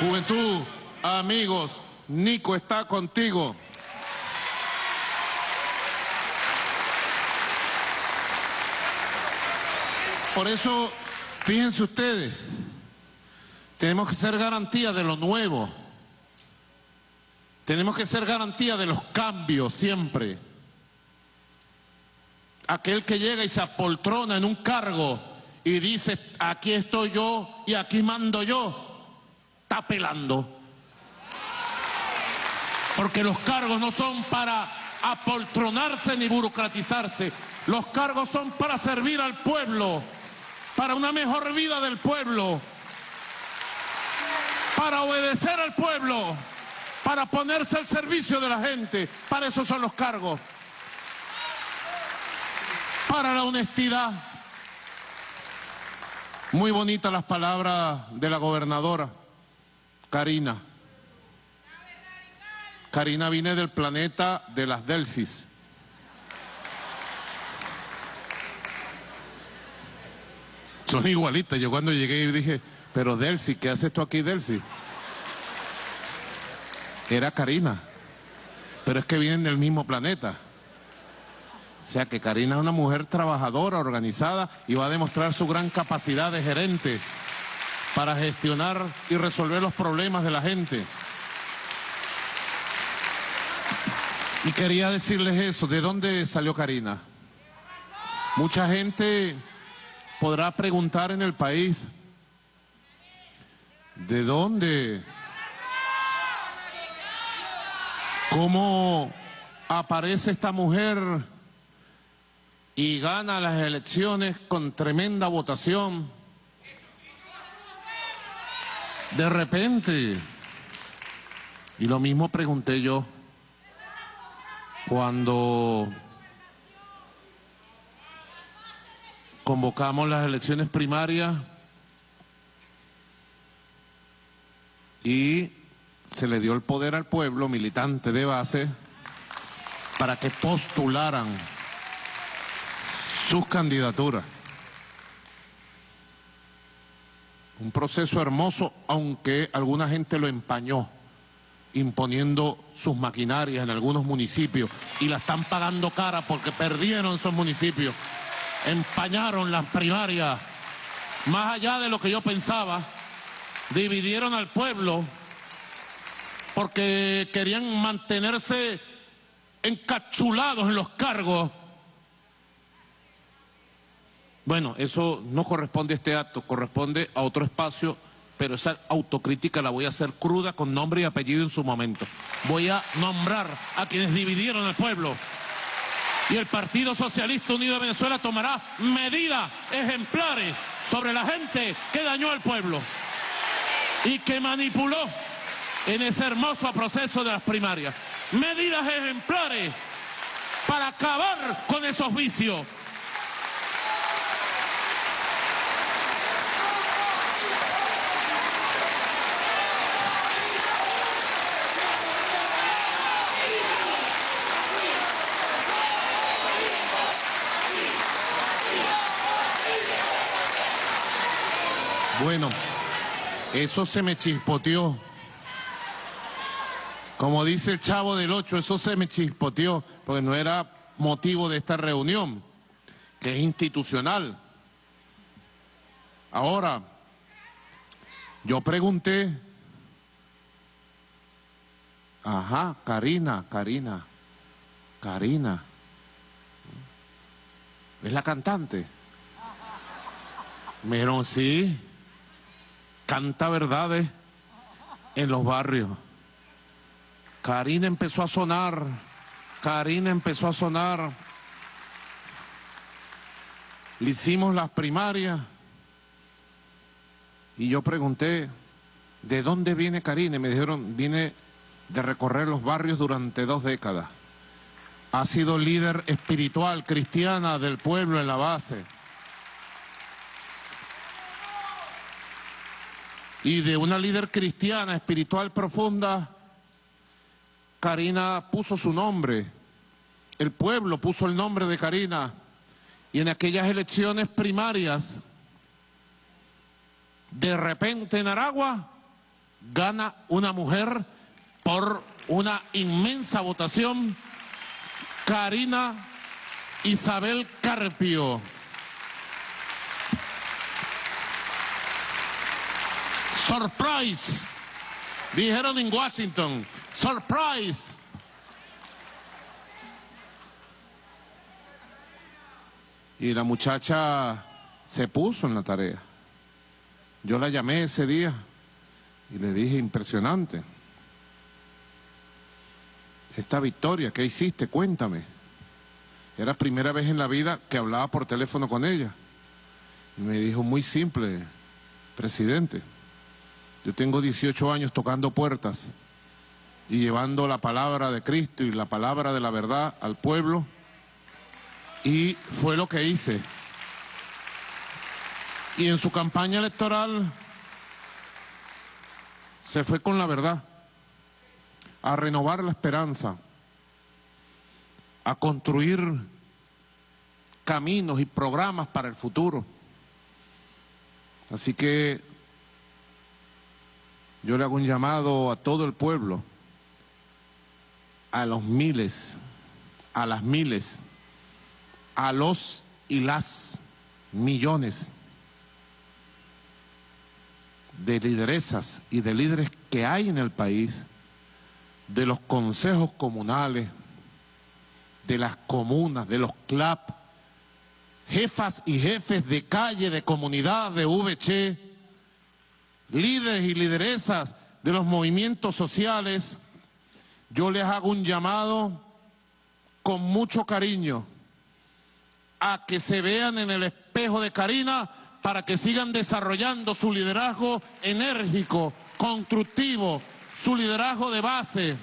juventud, amigos, Nico está contigo. Por eso, fíjense ustedes, tenemos que ser garantía de lo nuevo, Tenemos que ser garantía de los cambios siempre. Aquel que llega y se apoltrona en un cargo y dice, aquí estoy yo y aquí mando yo, está pelando. Porque los cargos no son para apoltronarse ni burocratizarse. Los cargos son para servir al pueblo, para una mejor vida del pueblo, para obedecer al pueblo, para ponerse al servicio de la gente. Para eso son los cargos. Para la honestidad. Muy bonitas las palabras de la gobernadora, Karina. Karina viene del planeta de las Delcis. Son igualitas. Yo cuando llegué dije, pero Delcy, ¿qué haces tú aquí, Delcy? Era Karina, pero es que vienen del mismo planeta. O sea que Karina es una mujer trabajadora, organizada, y va a demostrar su gran capacidad de gerente para gestionar y resolver los problemas de la gente. Y quería decirles eso. ¿De dónde salió Karina? Mucha gente podrá preguntar en el país, ¿de dónde? ¿Cómo aparece esta mujer y gana las elecciones con tremenda votación? De repente, y lo mismo pregunté yo, cuando convocamos las elecciones primarias y se le dio el poder al pueblo militante de base para que postularan sus candidaturas. Un proceso hermoso, aunque alguna gente lo empañó, imponiendo sus maquinarias en algunos municipios, y la están pagando cara porque perdieron esos municipios, empañaron las primarias, más allá de lo que yo pensaba. Dividieron al pueblo porque querían mantenerse encapsulados en los cargos. Bueno, eso no corresponde a este acto, corresponde a otro espacio, pero esa autocrítica la voy a hacer cruda, con nombre y apellido en su momento. Voy a nombrar a quienes dividieron al pueblo. Y el Partido Socialista Unido de Venezuela tomará medidas ejemplares sobre la gente que dañó al pueblo y que manipuló en ese hermoso proceso de las primarias. Medidas ejemplares para acabar con esos vicios. Bueno, eso se me chispoteó. Como dice el Chavo del 8, eso se me chispoteó, porque no era motivo de esta reunión, que es institucional. Ahora, yo pregunté, ajá, Karina, ¿es la cantante? Me dijeron, sí, canta verdades en los barrios. Karina empezó a sonar, Le hicimos las primarias y yo pregunté, ¿de dónde viene Karina? Y me dijeron, viene de recorrer los barrios durante 2 décadas. Ha sido líder espiritual, cristiana del pueblo en la base. Y de una líder cristiana, espiritual profunda, Karina puso su nombre. El pueblo puso el nombre de Karina. Y en aquellas elecciones primarias, de repente en Aragua, gana una mujer por una inmensa votación, Karina Isabel Carpio. Surprise, Dijeron en Washington, surprise. Y la muchacha se puso en la tarea. Yo la llamé ese día y le dije, impresionante. Esta victoria, ¿qué hiciste? Cuéntame. Era la primera vez en la vida que hablaba por teléfono con ella. Y me dijo, muy simple, presidente. Yo tengo 18 años tocando puertas y llevando la palabra de Cristo y la palabra de la verdad al pueblo. Y fue lo que hice. Y en su campaña electoral se fue con la verdad, a renovar la esperanza, a construir caminos y programas para el futuro. Así que yo le hago un llamado a todo el pueblo, a los miles, a las miles, a los y las millones de lideresas y de líderes que hay en el país, de los consejos comunales, de las comunas, de los CLAP, jefas y jefes de calle, de comunidad, de VC, líderes y lideresas de los movimientos sociales. Yo les hago un llamado con mucho cariño a que se vean en el espejo de Karina para que sigan desarrollando su liderazgo enérgico, constructivo, su liderazgo de base.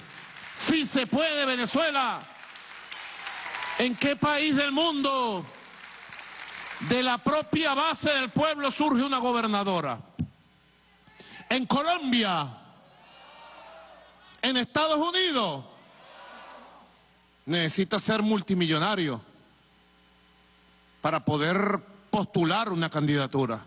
¡Sí se puede, Venezuela! ¿En qué país del mundo de la propia base del pueblo surge una gobernadora? En Colombia, en Estados Unidos, necesita ser multimillonario para poder postular una candidatura.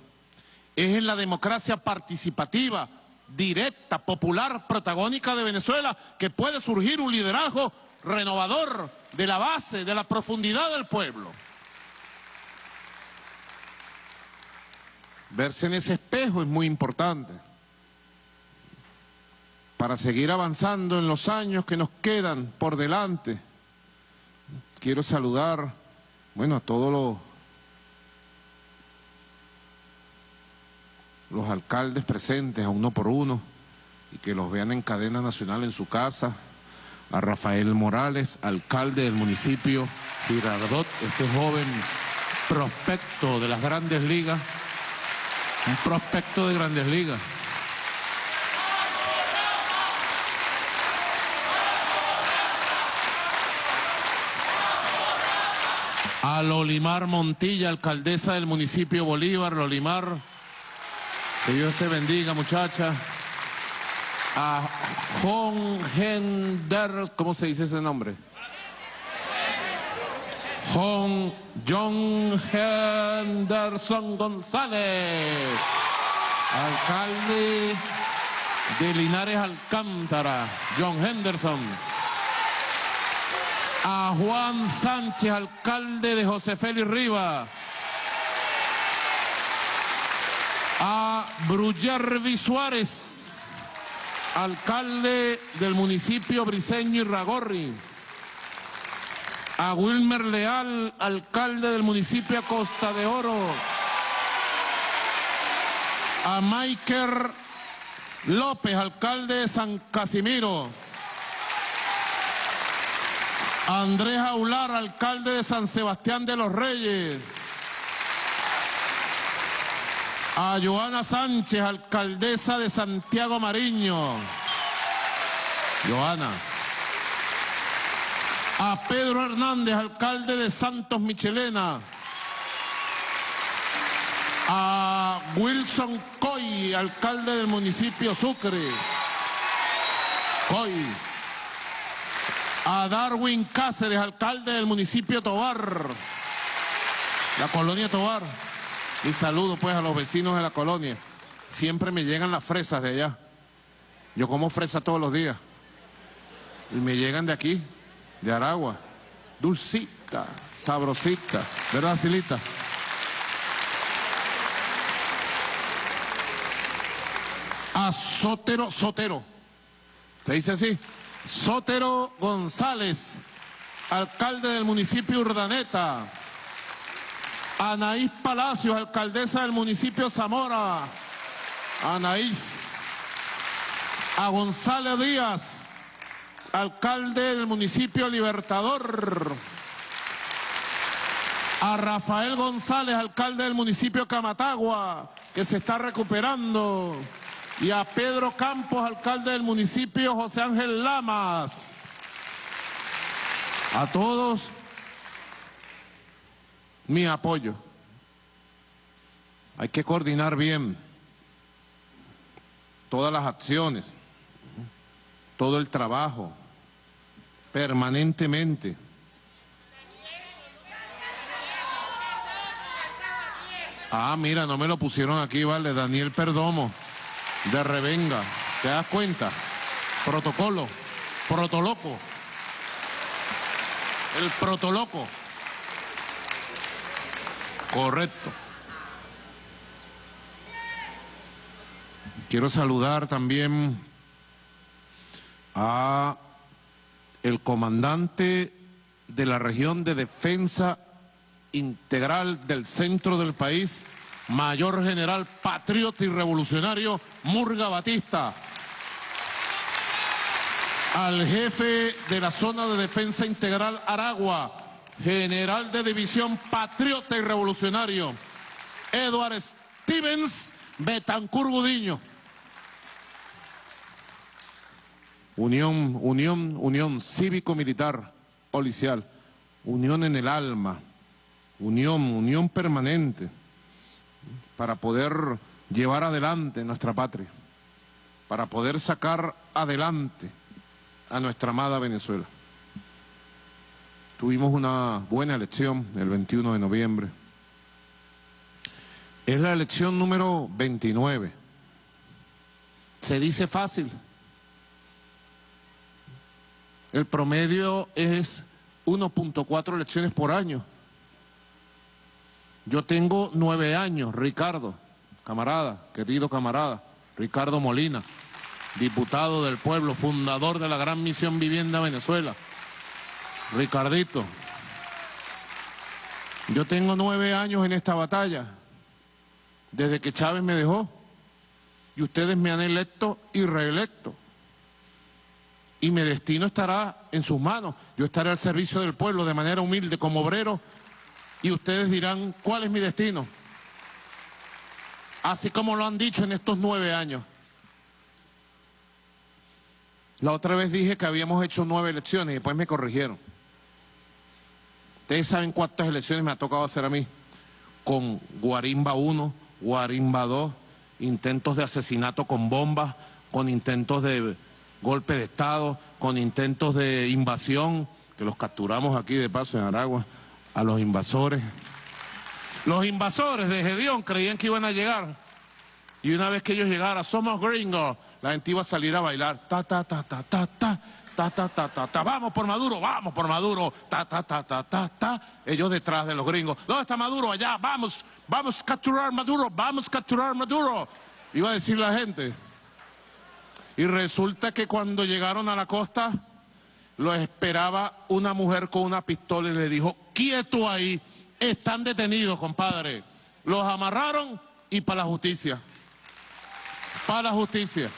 Es en la democracia participativa, directa, popular, protagónica de Venezuela, que puede surgir un liderazgo renovador de la base, de la profundidad del pueblo. Verse en ese espejo es muy importante para seguir avanzando en los años que nos quedan por delante. Quiero saludar, bueno, a todos los alcaldes presentes, a uno por uno, y que los vean en cadena nacional en su casa. A Rafael Morales, alcalde del municipio Girardot, este joven prospecto de las grandes ligas, un prospecto de grandes ligas. A Lolimar Montilla, alcaldesa del municipio Bolívar. Lolimar, que Dios te bendiga, muchacha. A John Henderson, ¿cómo se dice ese nombre? John Henderson González, alcalde de Linares Alcántara, John Henderson. A Juan Sánchez, alcalde de José Félix Rivas. A Bruyervi Suárez, alcalde del municipio Briceño Irragorri. A Wilmer Leal, alcalde del municipio Costa de Oro. A Maiker López, alcalde de San Casimiro. A Andrés Aular, alcalde de San Sebastián de los Reyes. A Joana Sánchez, alcaldesa de Santiago Mariño. Joana. A Pedro Hernández, alcalde de Santos Michelena. A Wilson Coy, alcalde del municipio Sucre. Coy. A Darwin Cáceres, alcalde del municipio Tovar. La colonia Tovar. Y saludo pues a los vecinos de la colonia. Siempre me llegan las fresas de allá. Yo como fresa todos los días. Y me llegan de aquí, de Aragua. Dulcita, sabrosita. ¿Verdad, Silita? A Sotero, Se dice así. Sótero González, alcalde del municipio Urdaneta. Anaís Palacios, alcaldesa del municipio Zamora. Anaís. A González Díaz, alcalde del municipio Libertador. A Rafael González, alcalde del municipio Camatagua, que se está recuperando. Y a Pedro Campos, alcalde del municipio José Ángel Lamas. A todos, mi apoyo. Hay que coordinar bien todas las acciones, todo el trabajo, permanentemente. Ah, mira, no me lo pusieron aquí, vale, Daniel Perdomo, de Revenga, ¿te das cuenta? Protocolo, protoloco, el protoloco, correcto. Quiero saludar también a el comandante de la región de defensa integral del centro del país, mayor general patriota y revolucionario Murga Batista, al jefe de la zona de defensa integral Aragua, general de división patriota y revolucionario Eduardo Stevens Betancur Gudiño. Unión cívico-militar, policial, unión en el alma. Unión permanente para poder llevar adelante nuestra patria, para poder sacar adelante a nuestra amada Venezuela. Tuvimos una buena elección el 21 de noviembre. Es la elección número 29. Se dice fácil. El promedio es 1.4 elecciones por año. Yo tengo 9 años, Ricardo, camarada, querido camarada, Ricardo Molina, diputado del pueblo, fundador de la Gran Misión Vivienda Venezuela. Ricardito, yo tengo 9 años en esta batalla, desde que Chávez me dejó, y ustedes me han electo y reelecto. Y mi destino estará en sus manos, yo estaré al servicio del pueblo de manera humilde, como obrero. Y ustedes dirán, ¿cuál es mi destino? Así como lo han dicho en estos 9 años. La otra vez dije que habíamos hecho 9 elecciones y después me corrigieron. Ustedes saben cuántas elecciones me ha tocado hacer a mí. Con Guarimba 1, Guarimba 2, intentos de asesinato con bombas, con intentos de golpe de Estado, con intentos de invasión, que los capturamos aquí de paso en Aragua. A los invasores. Los invasores de Gedeón creían que iban a llegar. Y una vez que ellos llegaran, somos gringos, la gente iba a salir a bailar. Ta, ta, ta, ta, ta, ta, ta, ta, ta, ta, ta. Vamos por Maduro, ta, ta, ta, ta, ta, ta. Ellos detrás de los gringos. ¿Dónde está Maduro? Allá, vamos, vamos a capturar Maduro, vamos a capturar Maduro. Iba a decir la gente. Y resulta que cuando llegaron a la costa, los esperaba una mujer con una pistola y le dijo, quieto ahí, están detenidos, compadre. Los amarraron y para la justicia. Para la justicia.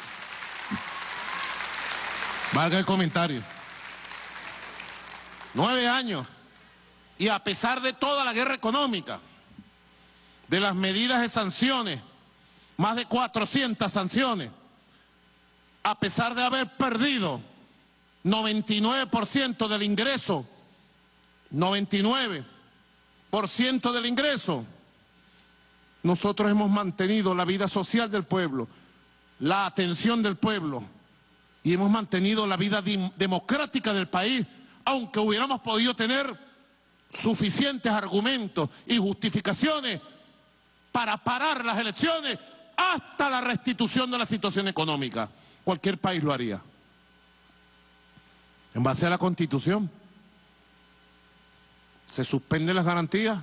Valga el comentario. 9 años. Y a pesar de toda la guerra económica, de las medidas de sanciones, más de 400 sanciones, a pesar de haber perdido 99% del ingreso, 99% del ingreso. Nosotros hemos mantenido la vida social del pueblo, la atención del pueblo, y hemos mantenido la vida democrática del país, aunque hubiéramos podido tener suficientes argumentos y justificaciones para parar las elecciones hasta la restitución de la situación económica. Cualquier país lo haría. En base a la Constitución, se suspenden las garantías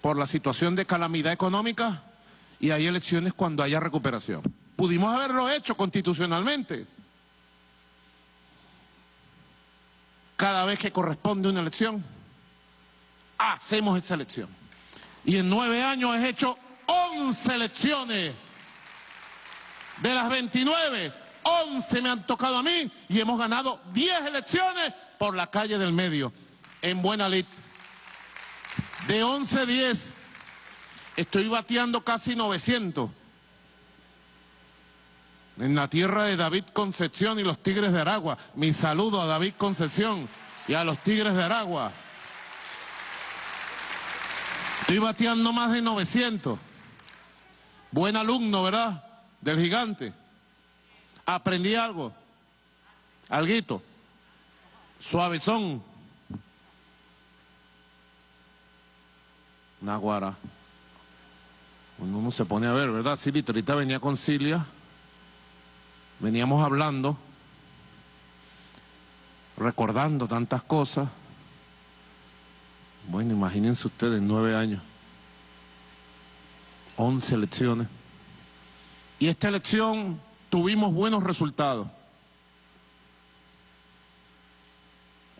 por la situación de calamidad económica y hay elecciones cuando haya recuperación. Pudimos haberlo hecho constitucionalmente, cada vez que corresponde una elección, hacemos esa elección. Y en 9 años he hecho 11 elecciones. De las 29, 11 me han tocado a mí y hemos ganado 10 elecciones por la calle del medio, en buena lid. De 11-10, estoy bateando casi 900. En la tierra de David Concepción y los Tigres de Aragua. Mi saludo a David Concepción y a los Tigres de Aragua. Estoy bateando más de 900. Buen alumno, ¿verdad? Del gigante. Aprendí algo. Alguito. Suavezón. Naguara. Uno se pone a ver, ¿verdad? Cilia, ahorita venía con Cilia. Veníamos hablando, recordando tantas cosas. Bueno, imagínense ustedes, 9 años, 11 elecciones. Y esta elección tuvimos buenos resultados.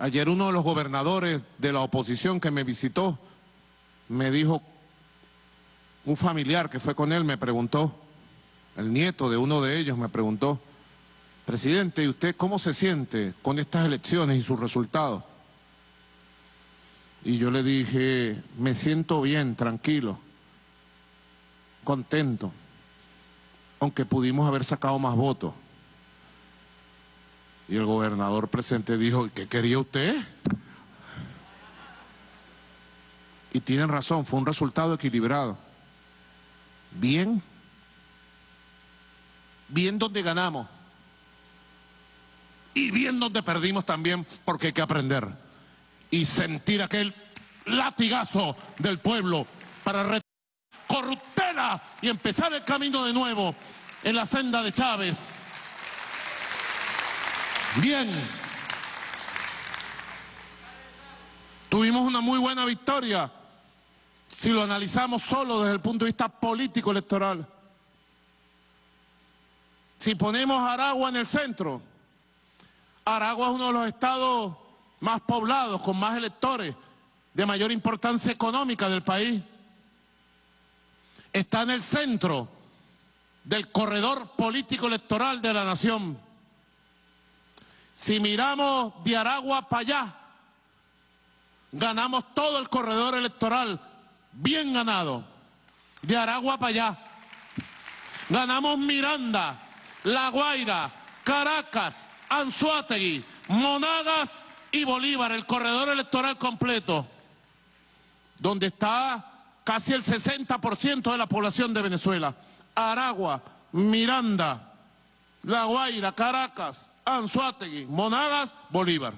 Ayer uno de los gobernadores de la oposición que me visitó, me dijo, un familiar que fue con él me preguntó, el nieto de uno de ellos me preguntó, presidente, ¿y usted cómo se siente con estas elecciones y sus resultados? Y yo le dije, me siento bien, tranquilo, contento, aunque pudimos haber sacado más votos. Y el gobernador presente dijo, ¿qué quería usted? Y tienen razón, fue un resultado equilibrado. Bien. Bien donde ganamos y bien donde perdimos también, porque hay que aprender y sentir aquel latigazo del pueblo para retomar corruptela y empezar el camino de nuevo en la senda de Chávez. Bien, tuvimos una muy buena victoria si lo analizamos solo desde el punto de vista político electoral. Si ponemos a Aragua en el centro, Aragua es uno de los estados más poblados, con más electores, de mayor importancia económica del país. Está en el centro del corredor político electoral de la nación. Si miramos de Aragua para allá, ganamos todo el corredor electoral, bien ganado, de Aragua para allá. Ganamos Miranda, La Guaira, Caracas, Anzoátegui, Monagas y Bolívar, el corredor electoral completo, donde está casi el 60% de la población de Venezuela. Aragua, Miranda, La Guaira, Caracas, Anzoátegui, Monagas, Bolívar.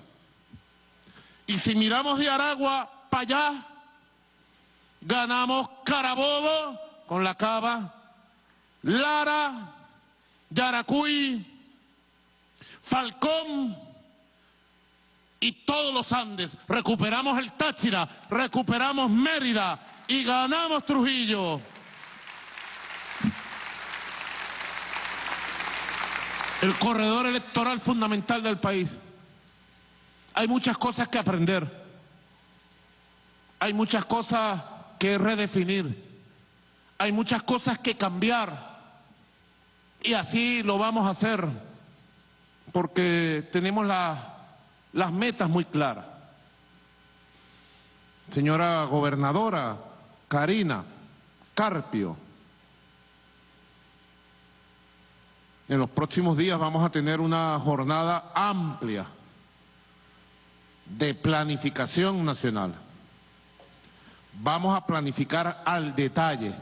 Y si miramos de Aragua para allá, ganamos Carabobo con la Cava, Lara, Yaracuy, Falcón y todos los Andes. Recuperamos el Táchira, recuperamos Mérida y ganamos Trujillo. El corredor electoral fundamental del país. Hay muchas cosas que aprender. Hay muchas cosas que redefinir. Hay muchas cosas que cambiar. Y así lo vamos a hacer, porque tenemos las metas muy claras. Señora gobernadora Karina Carpio, en los próximos días vamos a tener una jornada amplia de planificación nacional. Vamos a planificar al detalle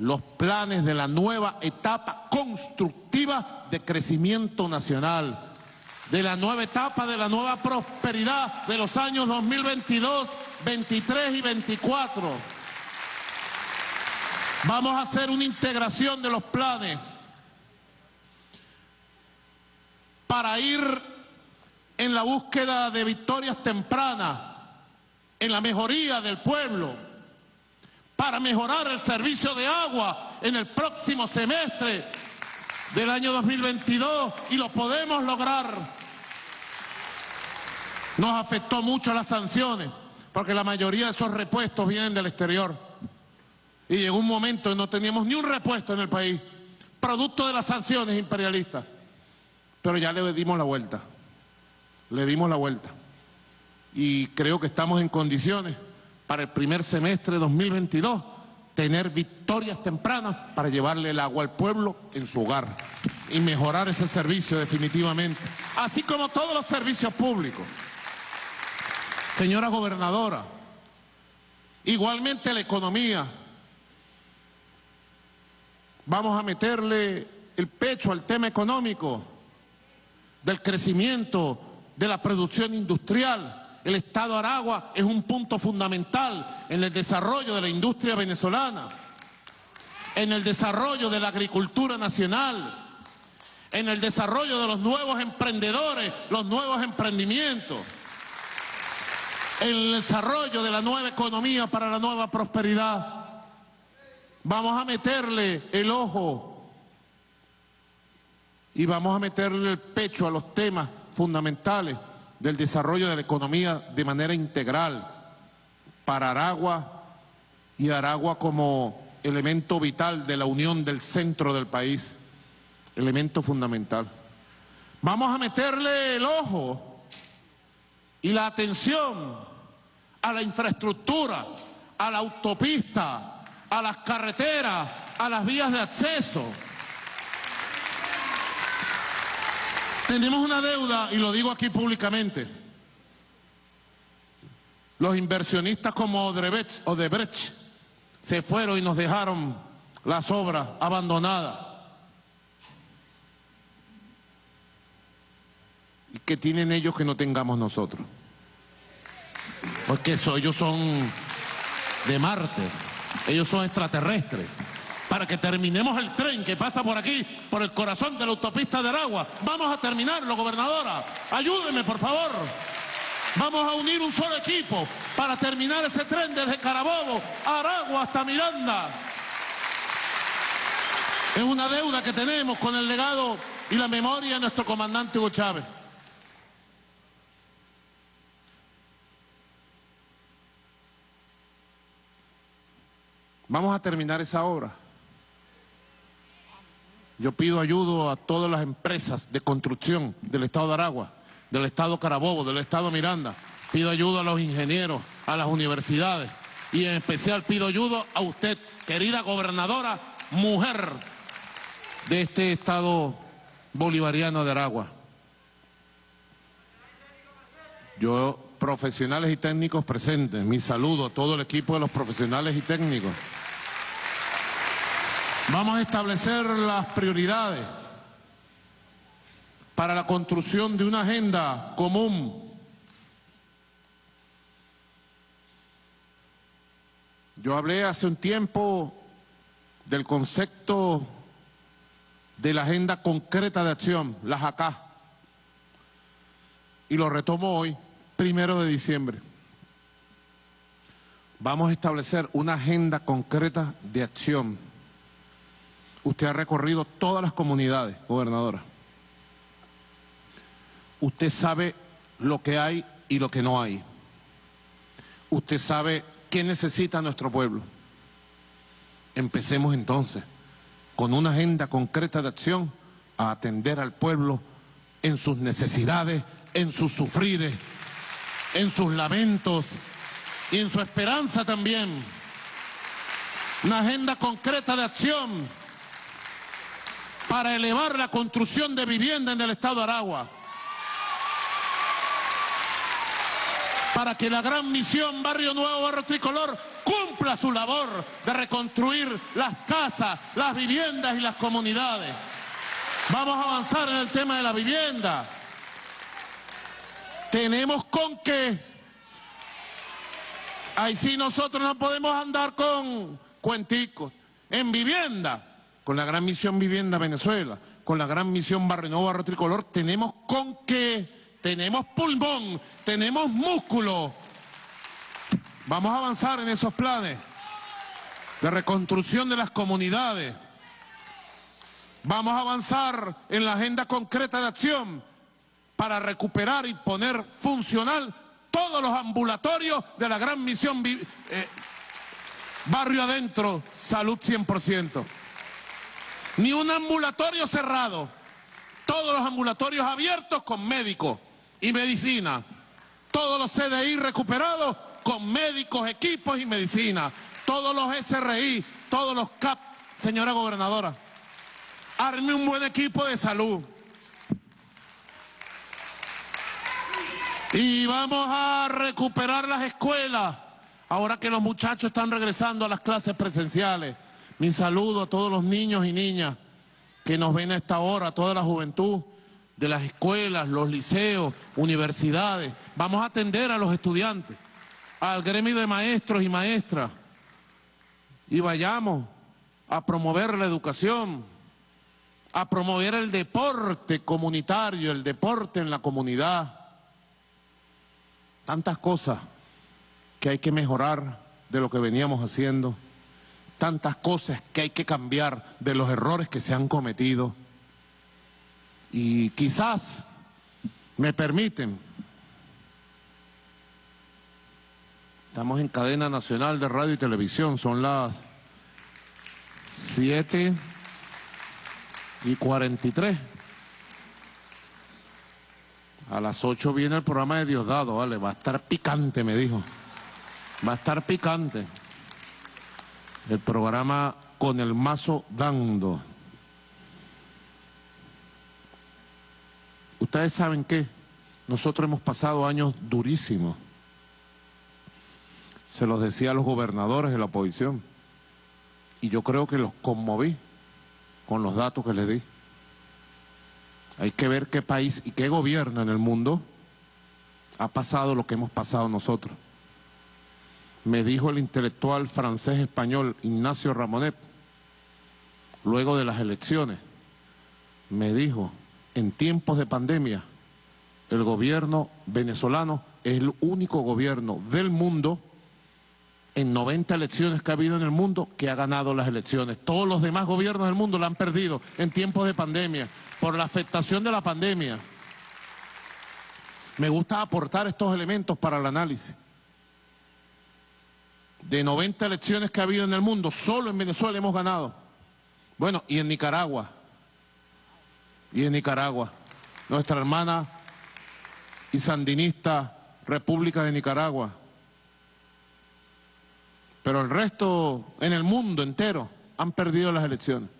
los planes de la nueva etapa constructiva de crecimiento nacional, de la nueva etapa, de la nueva prosperidad de los años 2022, 23 y 24. Vamos a hacer una integración de los planes para ir en la búsqueda de victorias tempranas, en la mejoría del pueblo, para mejorar el servicio de agua en el próximo semestre del año 2022, y lo podemos lograr. Nos afectó mucho las sanciones, porque la mayoría de esos repuestos vienen del exterior. Y llegó un momento en que no teníamos ni un repuesto en el país, producto de las sanciones imperialistas. Pero ya le dimos la vuelta. Le dimos la vuelta. Y creo que estamos en condiciones para el primer semestre de 2022 tener victorias tempranas para llevarle el agua al pueblo en su hogar y mejorar ese servicio definitivamente, así como todos los servicios públicos. Señora gobernadora, igualmente la economía, vamos a meterle el pecho al tema económico, del crecimiento, de la producción industrial. El Estado de Aragua es un punto fundamental en el desarrollo de la industria venezolana, en el desarrollo de la agricultura nacional, en el desarrollo de los nuevos emprendedores, los nuevos emprendimientos, en el desarrollo de la nueva economía para la nueva prosperidad. Vamos a meterle el ojo y vamos a meterle el pecho a los temas fundamentales del desarrollo de la economía de manera integral para Aragua y Aragua como elemento vital de la unión del centro del país, elemento fundamental. Vamos a meterle el ojo y la atención a la infraestructura, a la autopista, a las carreteras, a las vías de acceso. Tenemos una deuda, y lo digo aquí públicamente, los inversionistas como Odebrecht se fueron y nos dejaron las obras abandonadas, y que tienen ellos que no tengamos nosotros, porque eso, ellos son de Marte, ellos son extraterrestres. Para que terminemos el tren que pasa por aquí, por el corazón de la autopista de Aragua. Vamos a terminarlo, gobernadora. Ayúdeme, por favor. Vamos a unir un solo equipo para terminar ese tren desde Carabobo, Aragua hasta Miranda. Es una deuda que tenemos con el legado y la memoria de nuestro comandante Hugo Chávez. Vamos a terminar esa obra. Yo pido ayuda a todas las empresas de construcción del Estado de Aragua, del Estado Carabobo, del Estado Miranda. Pido ayuda a los ingenieros, a las universidades. Y en especial pido ayuda a usted, querida gobernadora, mujer de este Estado bolivariano de Aragua. Yo, profesionales y técnicos presentes, mi saludo a todo el equipo de los profesionales y técnicos. Vamos a establecer las prioridades para la construcción de una agenda común. Yo hablé hace un tiempo del concepto de la agenda concreta de acción, las ACAS, y lo retomo hoy, 1 de diciembre. Vamos a establecer una agenda concreta de acción. Usted ha recorrido todas las comunidades, gobernadora. Usted sabe lo que hay y lo que no hay. Usted sabe qué necesita nuestro pueblo. Empecemos entonces con una agenda concreta de acción a atender al pueblo en sus necesidades, en sus sufrires, en sus lamentos y en su esperanza también. Una agenda concreta de acción para elevar la construcción de vivienda en el Estado de Aragua, para que la gran misión Barrio Nuevo Barrio Tricolor cumpla su labor de reconstruir las casas, las viviendas y las comunidades. Vamos a avanzar en el tema de la vivienda. Tenemos con qué. Ahí sí nosotros no podemos andar con cuenticos en vivienda. Con la gran misión Vivienda Venezuela, con la gran misión Barrio Nuevo Barrio Tricolor, tenemos con qué, tenemos pulmón, tenemos músculo. Vamos a avanzar en esos planes de reconstrucción de las comunidades. Vamos a avanzar en la agenda concreta de acción para recuperar y poner funcional todos los ambulatorios de la Gran Misión Barrio Adentro, Salud 100%. Ni un ambulatorio cerrado, todos los ambulatorios abiertos con médicos y medicina, todos los CDI recuperados con médicos, equipos y medicina, todos los SRI, todos los CAP, señora gobernadora. Arme un buen equipo de salud. Y vamos a recuperar las escuelas, ahora que los muchachos están regresando a las clases presenciales. Mi saludo a todos los niños y niñas que nos ven a esta hora, a toda la juventud de las escuelas, los liceos, universidades. Vamos a atender a los estudiantes, al gremio de maestros y maestras, y vayamos a promover la educación, a promover el deporte comunitario, el deporte en la comunidad. Tantas cosas que hay que mejorar de lo que veníamos haciendo, tantas cosas que hay que cambiar de los errores que se han cometido. Y quizás me permiten, estamos en cadena nacional de radio y televisión, son las 7:43. A las 8 viene el programa de Diosdado, vale, va a estar picante, me dijo. Va a estar picante. El programa Con el Mazo Dando. Ustedes saben que nosotros hemos pasado años durísimos. Se los decía a los gobernadores de la oposición. Y yo creo que los conmoví con los datos que les di. Hay que ver qué país y qué gobierno en el mundo ha pasado lo que hemos pasado nosotros. Me dijo el intelectual francés-español Ignacio Ramonet, luego de las elecciones, me dijo, en tiempos de pandemia, el gobierno venezolano es el único gobierno del mundo, en 90 elecciones que ha habido en el mundo, que ha ganado las elecciones. Todos los demás gobiernos del mundo la han perdido en tiempos de pandemia, por la afectación de la pandemia. Me gusta aportar estos elementos para el análisis. De 90 elecciones que ha habido en el mundo, solo en Venezuela hemos ganado. Bueno, y en Nicaragua. Y en Nicaragua. Nuestra hermana y sandinista República de Nicaragua. Pero el resto, en el mundo entero, han perdido las elecciones.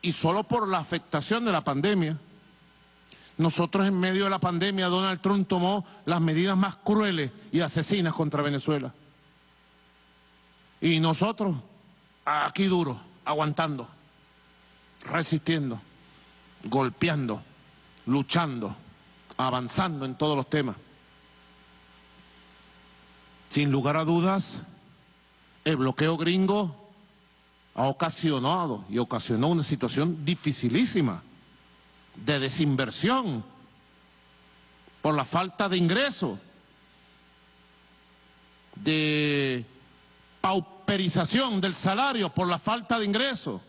Y solo por la afectación de la pandemia. Nosotros en medio de la pandemia, Donald Trump tomó las medidas más crueles y asesinas contra Venezuela. Y nosotros, aquí duros, aguantando, resistiendo, golpeando, luchando, avanzando en todos los temas. Sin lugar a dudas, el bloqueo gringo ha ocasionado y ocasionó una situación dificilísima de desinversión, por la falta de ingresos, de pauperización del salario por la falta de ingresos.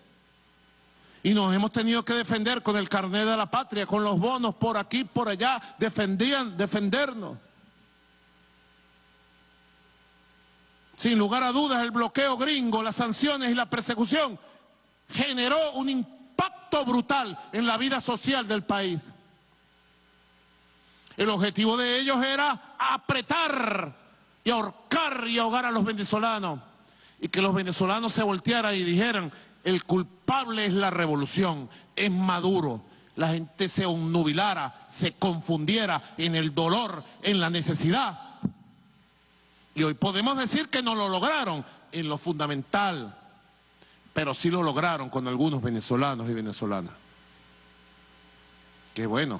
Y nos hemos tenido que defender con el carnet de la patria, con los bonos por aquí, por allá, defendernos. Sin lugar a dudas, el bloqueo gringo, las sanciones y la persecución generó un impacto brutal en la vida social del país. El objetivo de ellos era apretar y ahorcar y ahogar a los venezolanos, y que los venezolanos se voltearan y dijeran, el culpable es la revolución, es Maduro. La gente se obnubilara, se confundiera en el dolor, en la necesidad. Y hoy podemos decir que no lo lograron en lo fundamental, pero sí lo lograron con algunos venezolanos y venezolanas. Qué bueno,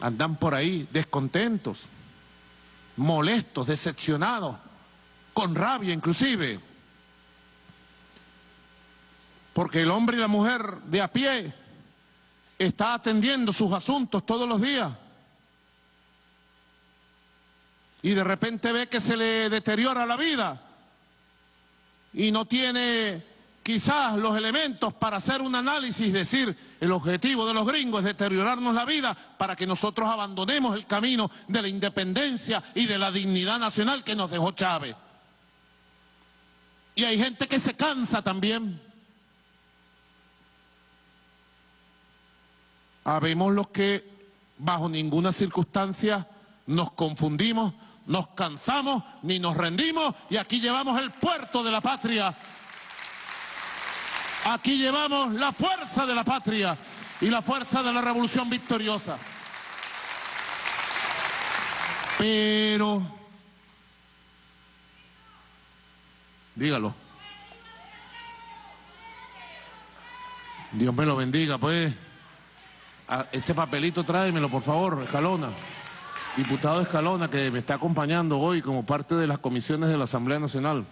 andan por ahí descontentos, molestos, decepcionados, con rabia inclusive. Porque el hombre y la mujer de a pie está atendiendo sus asuntos todos los días. Y de repente ve que se le deteriora la vida y no tiene quizás los elementos para hacer un análisis, decir, el objetivo de los gringos es deteriorarnos la vida para que nosotros abandonemos el camino de la independencia y de la dignidad nacional que nos dejó Chávez. Y hay gente que se cansa también. Habemos los que bajo ninguna circunstancia nos confundimos, nos cansamos, ni nos rendimos, y aquí llevamos el puerto de la patria. Aquí llevamos la fuerza de la patria y la fuerza de la revolución victoriosa. Pero, dígalo. Dios me lo bendiga, pues. Ese papelito tráemelo, por favor, Escalona. Diputado Escalona, que me está acompañando hoy como parte de las comisiones de la Asamblea Nacional.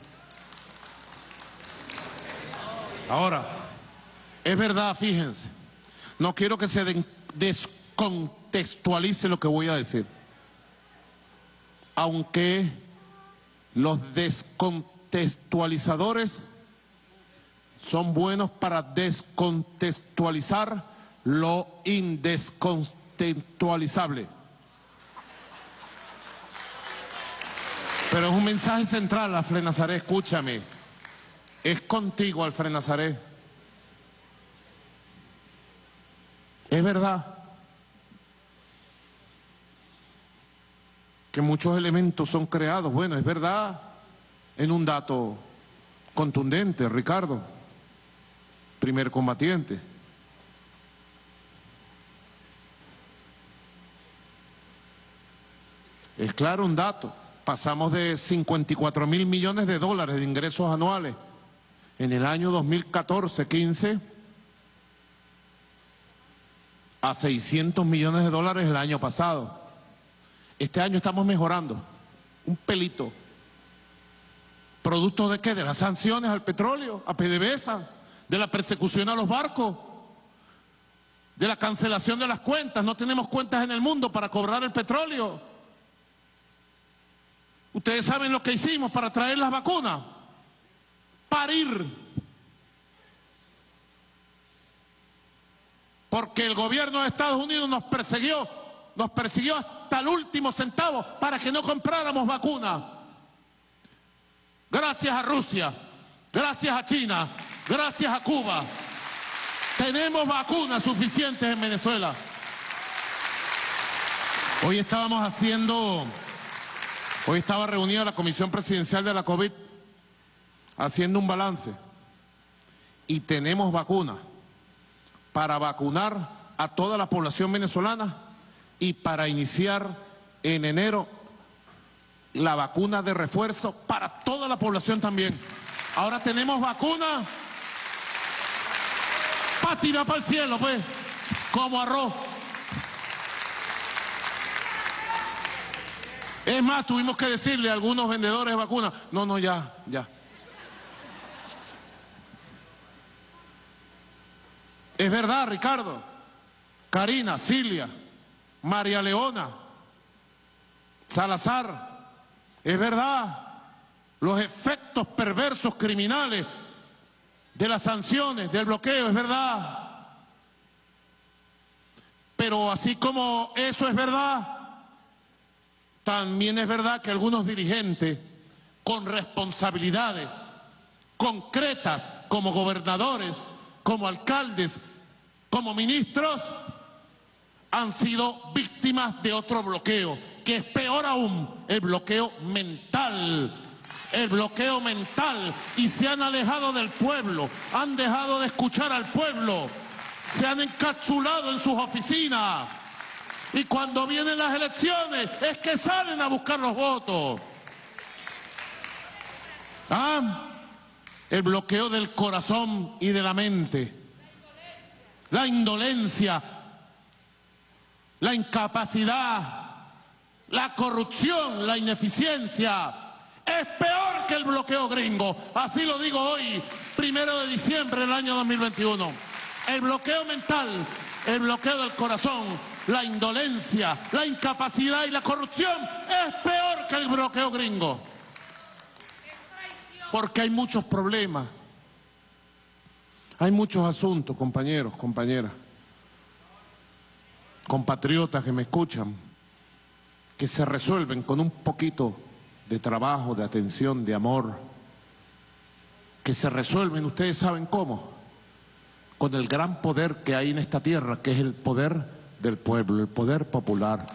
Ahora, es verdad, fíjense, no quiero que se descontextualice lo que voy a decir. Aunque los descontextualizadores son buenos para descontextualizar lo indescontextualizable. Pero es un mensaje central, Alfred Nazaret, escúchame. Es contigo, Alfred Nazaret. Es verdad que muchos elementos son creados. Bueno, es verdad en un dato contundente, Ricardo, primer combatiente. Es claro un dato. Pasamos de 54.000 millones de dólares de ingresos anuales en el año 2014-15 a 600 millones de dólares el año pasado. Este año estamos mejorando un pelito. ¿Producto de qué? De las sanciones al petróleo, a PDVSA, de la persecución a los barcos, de la cancelación de las cuentas. No tenemos cuentas en el mundo para cobrar el petróleo. Ustedes saben lo que hicimos para traer las vacunas. Parir, porque el gobierno de Estados Unidos nos persiguió hasta el último centavo para que no compráramos vacunas. Gracias a Rusia, gracias a China, gracias a Cuba, tenemos vacunas suficientes en Venezuela. Hoy estaba reunida la Comisión Presidencial de la COVID, haciendo un balance, y tenemos vacunas para vacunar a toda la población venezolana y para iniciar en enero la vacuna de refuerzo para toda la población también. Ahora tenemos vacunas para tirar para el cielo, pues, como arroz. Es más, tuvimos que decirle a algunos vendedores de vacunas, no, ya. Es verdad, Ricardo, Karina, Cilia, María Leona, Salazar, es verdad, los efectos perversos criminales de las sanciones, del bloqueo, es verdad. Pero así como eso es verdad, también es verdad que algunos dirigentes con responsabilidades concretas como gobernadores, como alcaldes, como ministros, han sido víctimas de otro bloqueo, que es peor aún, el bloqueo mental. El bloqueo mental. Y se han alejado del pueblo, han dejado de escuchar al pueblo, se han encapsulado en sus oficinas. Y cuando vienen las elecciones es que salen a buscar los votos. El bloqueo del corazón y de la mente. La indolencia, la incapacidad, la corrupción, la ineficiencia. Es peor que el bloqueo gringo, así lo digo hoy, 1 de diciembre del año 2021. El bloqueo mental, el bloqueo del corazón, la indolencia, la incapacidad y la corrupción es peor que el bloqueo gringo. Porque hay muchos problemas Hay muchos asuntos, compañeros, compañeras, compatriotas que me escuchan, que se resuelven con un poquito de trabajo, de atención, de amor, que se resuelven, ustedes saben cómo, con el gran poder que hay en esta tierra, que es el poder del pueblo, el poder popular.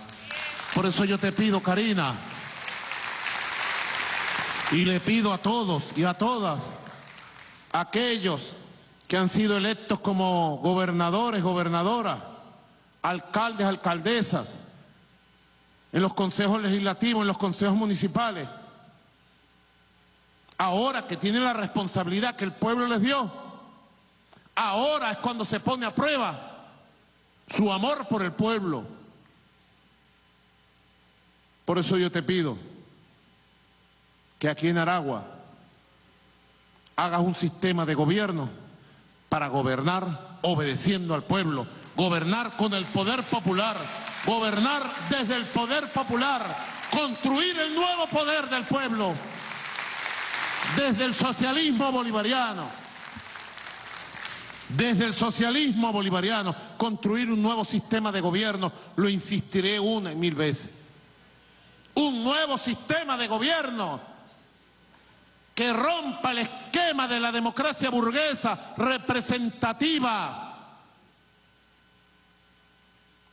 Por eso yo te pido, Karina, y le pido a todos y a todas, aquellos que han sido electos como gobernadores, gobernadoras, alcaldes, alcaldesas, en los consejos legislativos, en los consejos municipales, ahora que tienen la responsabilidad que el pueblo les dio, ahora es cuando se pone a prueba su amor por el pueblo. Por eso yo te pido que aquí en Aragua hagas un sistema de gobierno para gobernar obedeciendo al pueblo, gobernar con el poder popular, gobernar desde el poder popular, construir el nuevo poder del pueblo, desde el socialismo bolivariano, construir un nuevo sistema de gobierno, lo insistiré una y mil veces, un nuevo sistema de gobierno que rompa el esquema de la democracia burguesa representativa,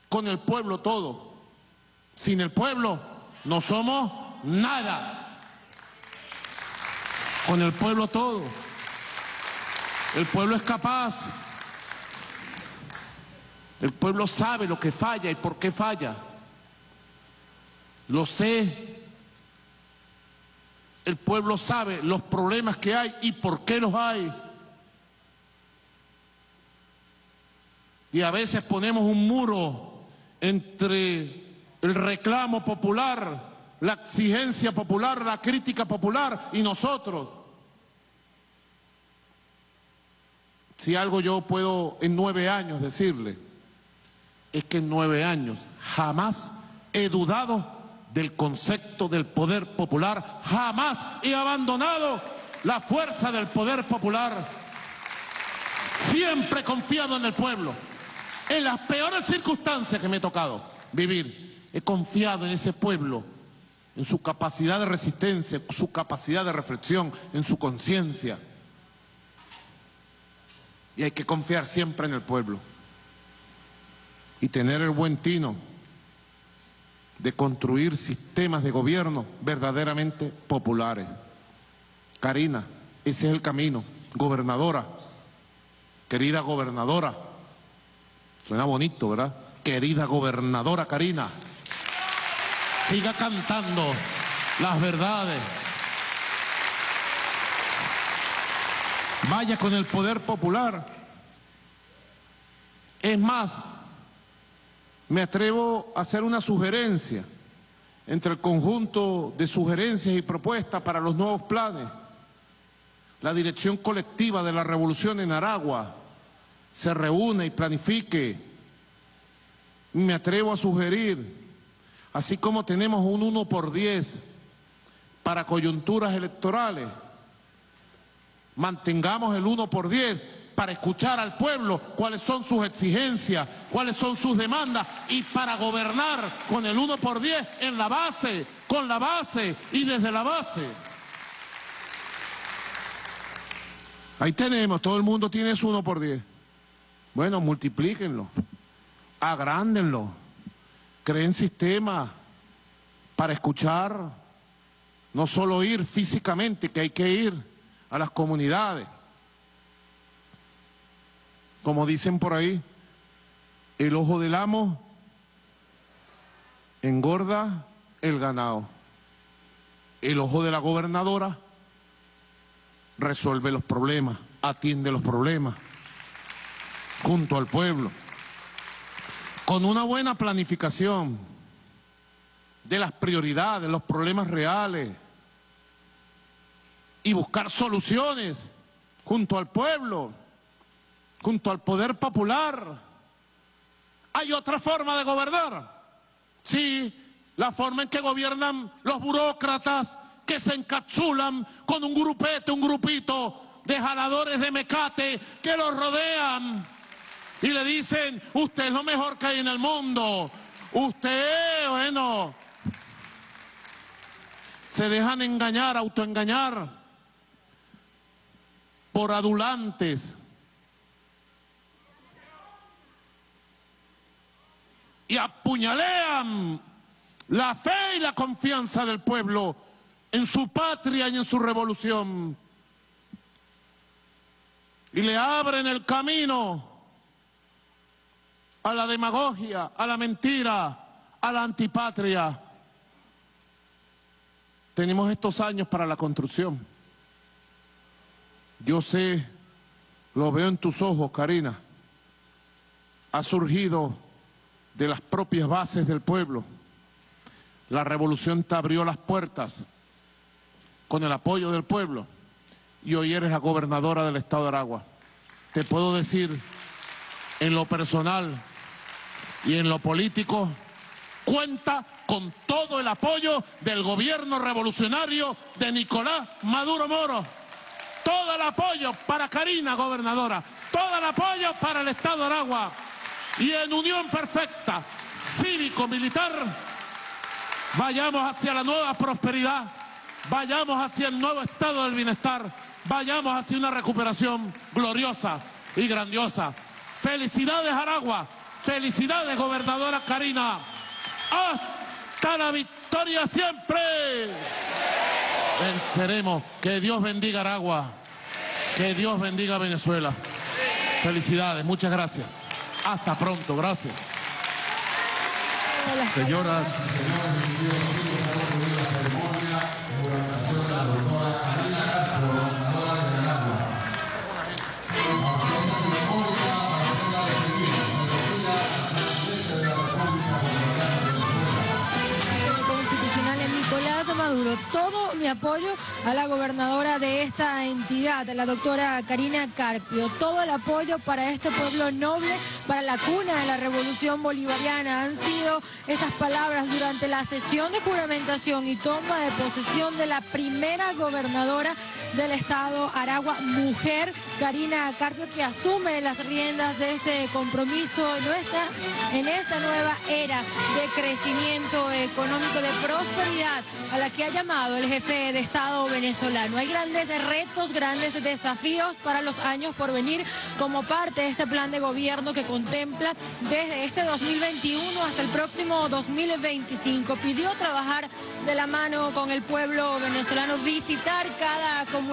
con el pueblo todo. Sin el pueblo no somos nada. Con el pueblo todo. El pueblo es capaz. El pueblo sabe lo que falla y por qué falla. Lo sé. El pueblo sabe los problemas que hay y por qué los hay. Y a veces ponemos un muro entre el reclamo popular, la exigencia popular, la crítica popular y nosotros. Si algo yo puedo en 9 años decirle, es que en 9 años jamás he dudado del concepto del poder popular, jamás he abandonado la fuerza del poder popular, siempre he confiado en el pueblo, en las peores circunstancias que me he tocado vivir, he confiado en ese pueblo, en su capacidad de resistencia, en su capacidad de reflexión, en su conciencia, y hay que confiar siempre en el pueblo, y tener el buen tino de construir sistemas de gobierno verdaderamente populares. Karina, ese es el camino. Gobernadora, querida gobernadora, suena bonito, ¿verdad? Querida gobernadora Karina, siga cantando las verdades. Vaya con el poder popular. Es más, me atrevo a hacer una sugerencia entre el conjunto de sugerencias y propuestas para los nuevos planes. La dirección colectiva de la revolución en Aragua se reúne y planifique. Me atrevo a sugerir, así como tenemos un 1x10 para coyunturas electorales, mantengamos el 1x10 para escuchar al pueblo cuáles son sus exigencias, cuáles son sus demandas, y para gobernar con el 1x10 en la base, con la base y desde la base. Ahí tenemos, todo el mundo tiene su 1x10. Bueno, multiplíquenlo, agrándenlo, creen sistemas para escuchar, no solo ir físicamente, que hay que ir a las comunidades. Como dicen por ahí, el ojo del amo engorda el ganado. El ojo de la gobernadora resuelve los problemas, atiende los problemas, junto al pueblo. Con una buena planificación de las prioridades, los problemas reales, y buscar soluciones junto al pueblo, junto al poder popular. ¿Hay otra forma de gobernar? Sí, la forma en que gobiernan los burócratas que se encapsulan con un grupito de jaladores de mecate que los rodean y le dicen, usted es lo mejor que hay en el mundo, usted, bueno, se dejan engañar, autoengañar por adulantes. Y apuñalean la fe y la confianza del pueblo en su patria y en su revolución. Y le abren el camino a la demagogia, a la mentira, a la antipatria. Tenemos estos años para la construcción. Yo sé, lo veo en tus ojos, Karina. Ha surgido de las propias bases del pueblo. La revolución te abrió las puertas con el apoyo del pueblo y hoy eres la gobernadora del Estado de Aragua. Te puedo decir, en lo personal y en lo político, cuenta con todo el apoyo del gobierno revolucionario de Nicolás Maduro Moros. Todo el apoyo para Karina, gobernadora. Todo el apoyo para el Estado de Aragua. Y en unión perfecta, cívico-militar, vayamos hacia la nueva prosperidad, vayamos hacia el nuevo estado del bienestar, vayamos hacia una recuperación gloriosa y grandiosa. Felicidades Aragua, felicidades gobernadora Karina, hasta la victoria siempre. Venceremos, que Dios bendiga Aragua, que Dios bendiga Venezuela. Felicidades, muchas gracias. Hasta pronto, gracias. Señoras y señores, bienvenidos a la ceremonia de coronación de la doctora Karina Isabel, gobernadora de Aragua. La ceremonia va a ser la bienvenida a la presidencia de la República Bolivariana de Venezuela. El constitucional es Nicolás Maduro. Todo mi apoyo a la gobernadora de esta entidad, la doctora Karina Carpio. Todo el apoyo para este pueblo noble, para la cuna de la revolución bolivariana. Han sido estas palabras durante la sesión de juramentación y toma de posesión de la primera gobernadora del Estado Aragua, mujer, Karina Carpio, que asume las riendas de ese compromiso en esta nueva era de crecimiento económico, de prosperidad, a la que ha llamado el jefe de Estado venezolano. Hay grandes retos, grandes desafíos para los años por venir como parte de este plan de gobierno que contempla desde este 2021 hasta el próximo 2025. Pidió trabajar de la mano con el pueblo venezolano, visitar cada comunidad.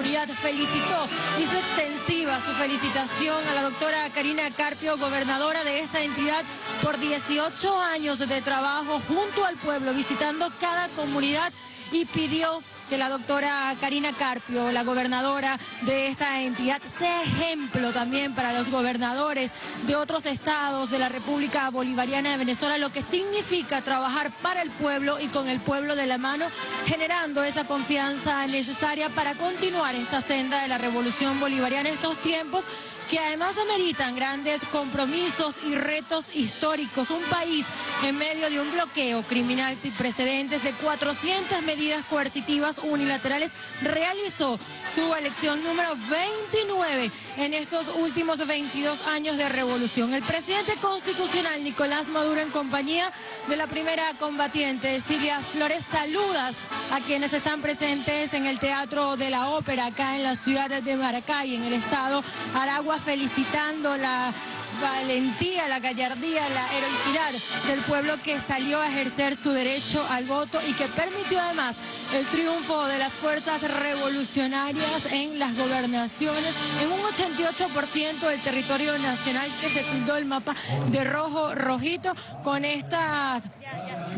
Felicitó, hizo extensiva su felicitación a la doctora Karina Carpio, gobernadora de esta entidad, por 18 años de trabajo junto al pueblo, visitando cada comunidad, y pidió que la doctora Karina Carpio, la gobernadora de esta entidad, sea ejemplo también para los gobernadores de otros estados de la República Bolivariana de Venezuela, lo que significa trabajar para el pueblo y con el pueblo de la mano, generando esa confianza necesaria para continuar esta senda de la revolución bolivariana en estos tiempos, que además ameritan grandes compromisos y retos históricos. Un país en medio de un bloqueo criminal sin precedentes de 400 medidas coercitivas unilaterales realizó su elección número 29 en estos últimos 22 años de revolución. El presidente constitucional Nicolás Maduro, en compañía de la primera combatiente Cilia Flores, saluda a quienes están presentes en el Teatro de la Ópera, acá en la ciudad de Maracay, en el estado Aragua, felicitando la valentía, la gallardía, la heroicidad del pueblo que salió a ejercer su derecho al voto y que permitió además el triunfo de las fuerzas revolucionarias en las gobernaciones, en un 88% del territorio nacional, que se tildó el mapa de rojo, rojito, con esta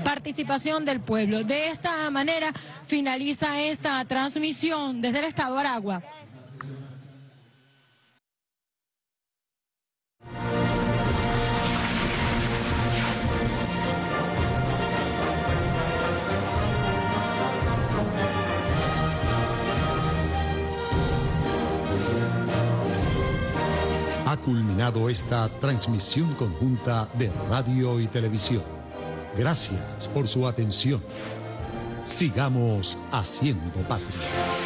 participación del pueblo. De esta manera finaliza esta transmisión desde el Estado Aragua. Ha culminado esta transmisión conjunta de radio y televisión. Gracias por su atención. Sigamos haciendo patria.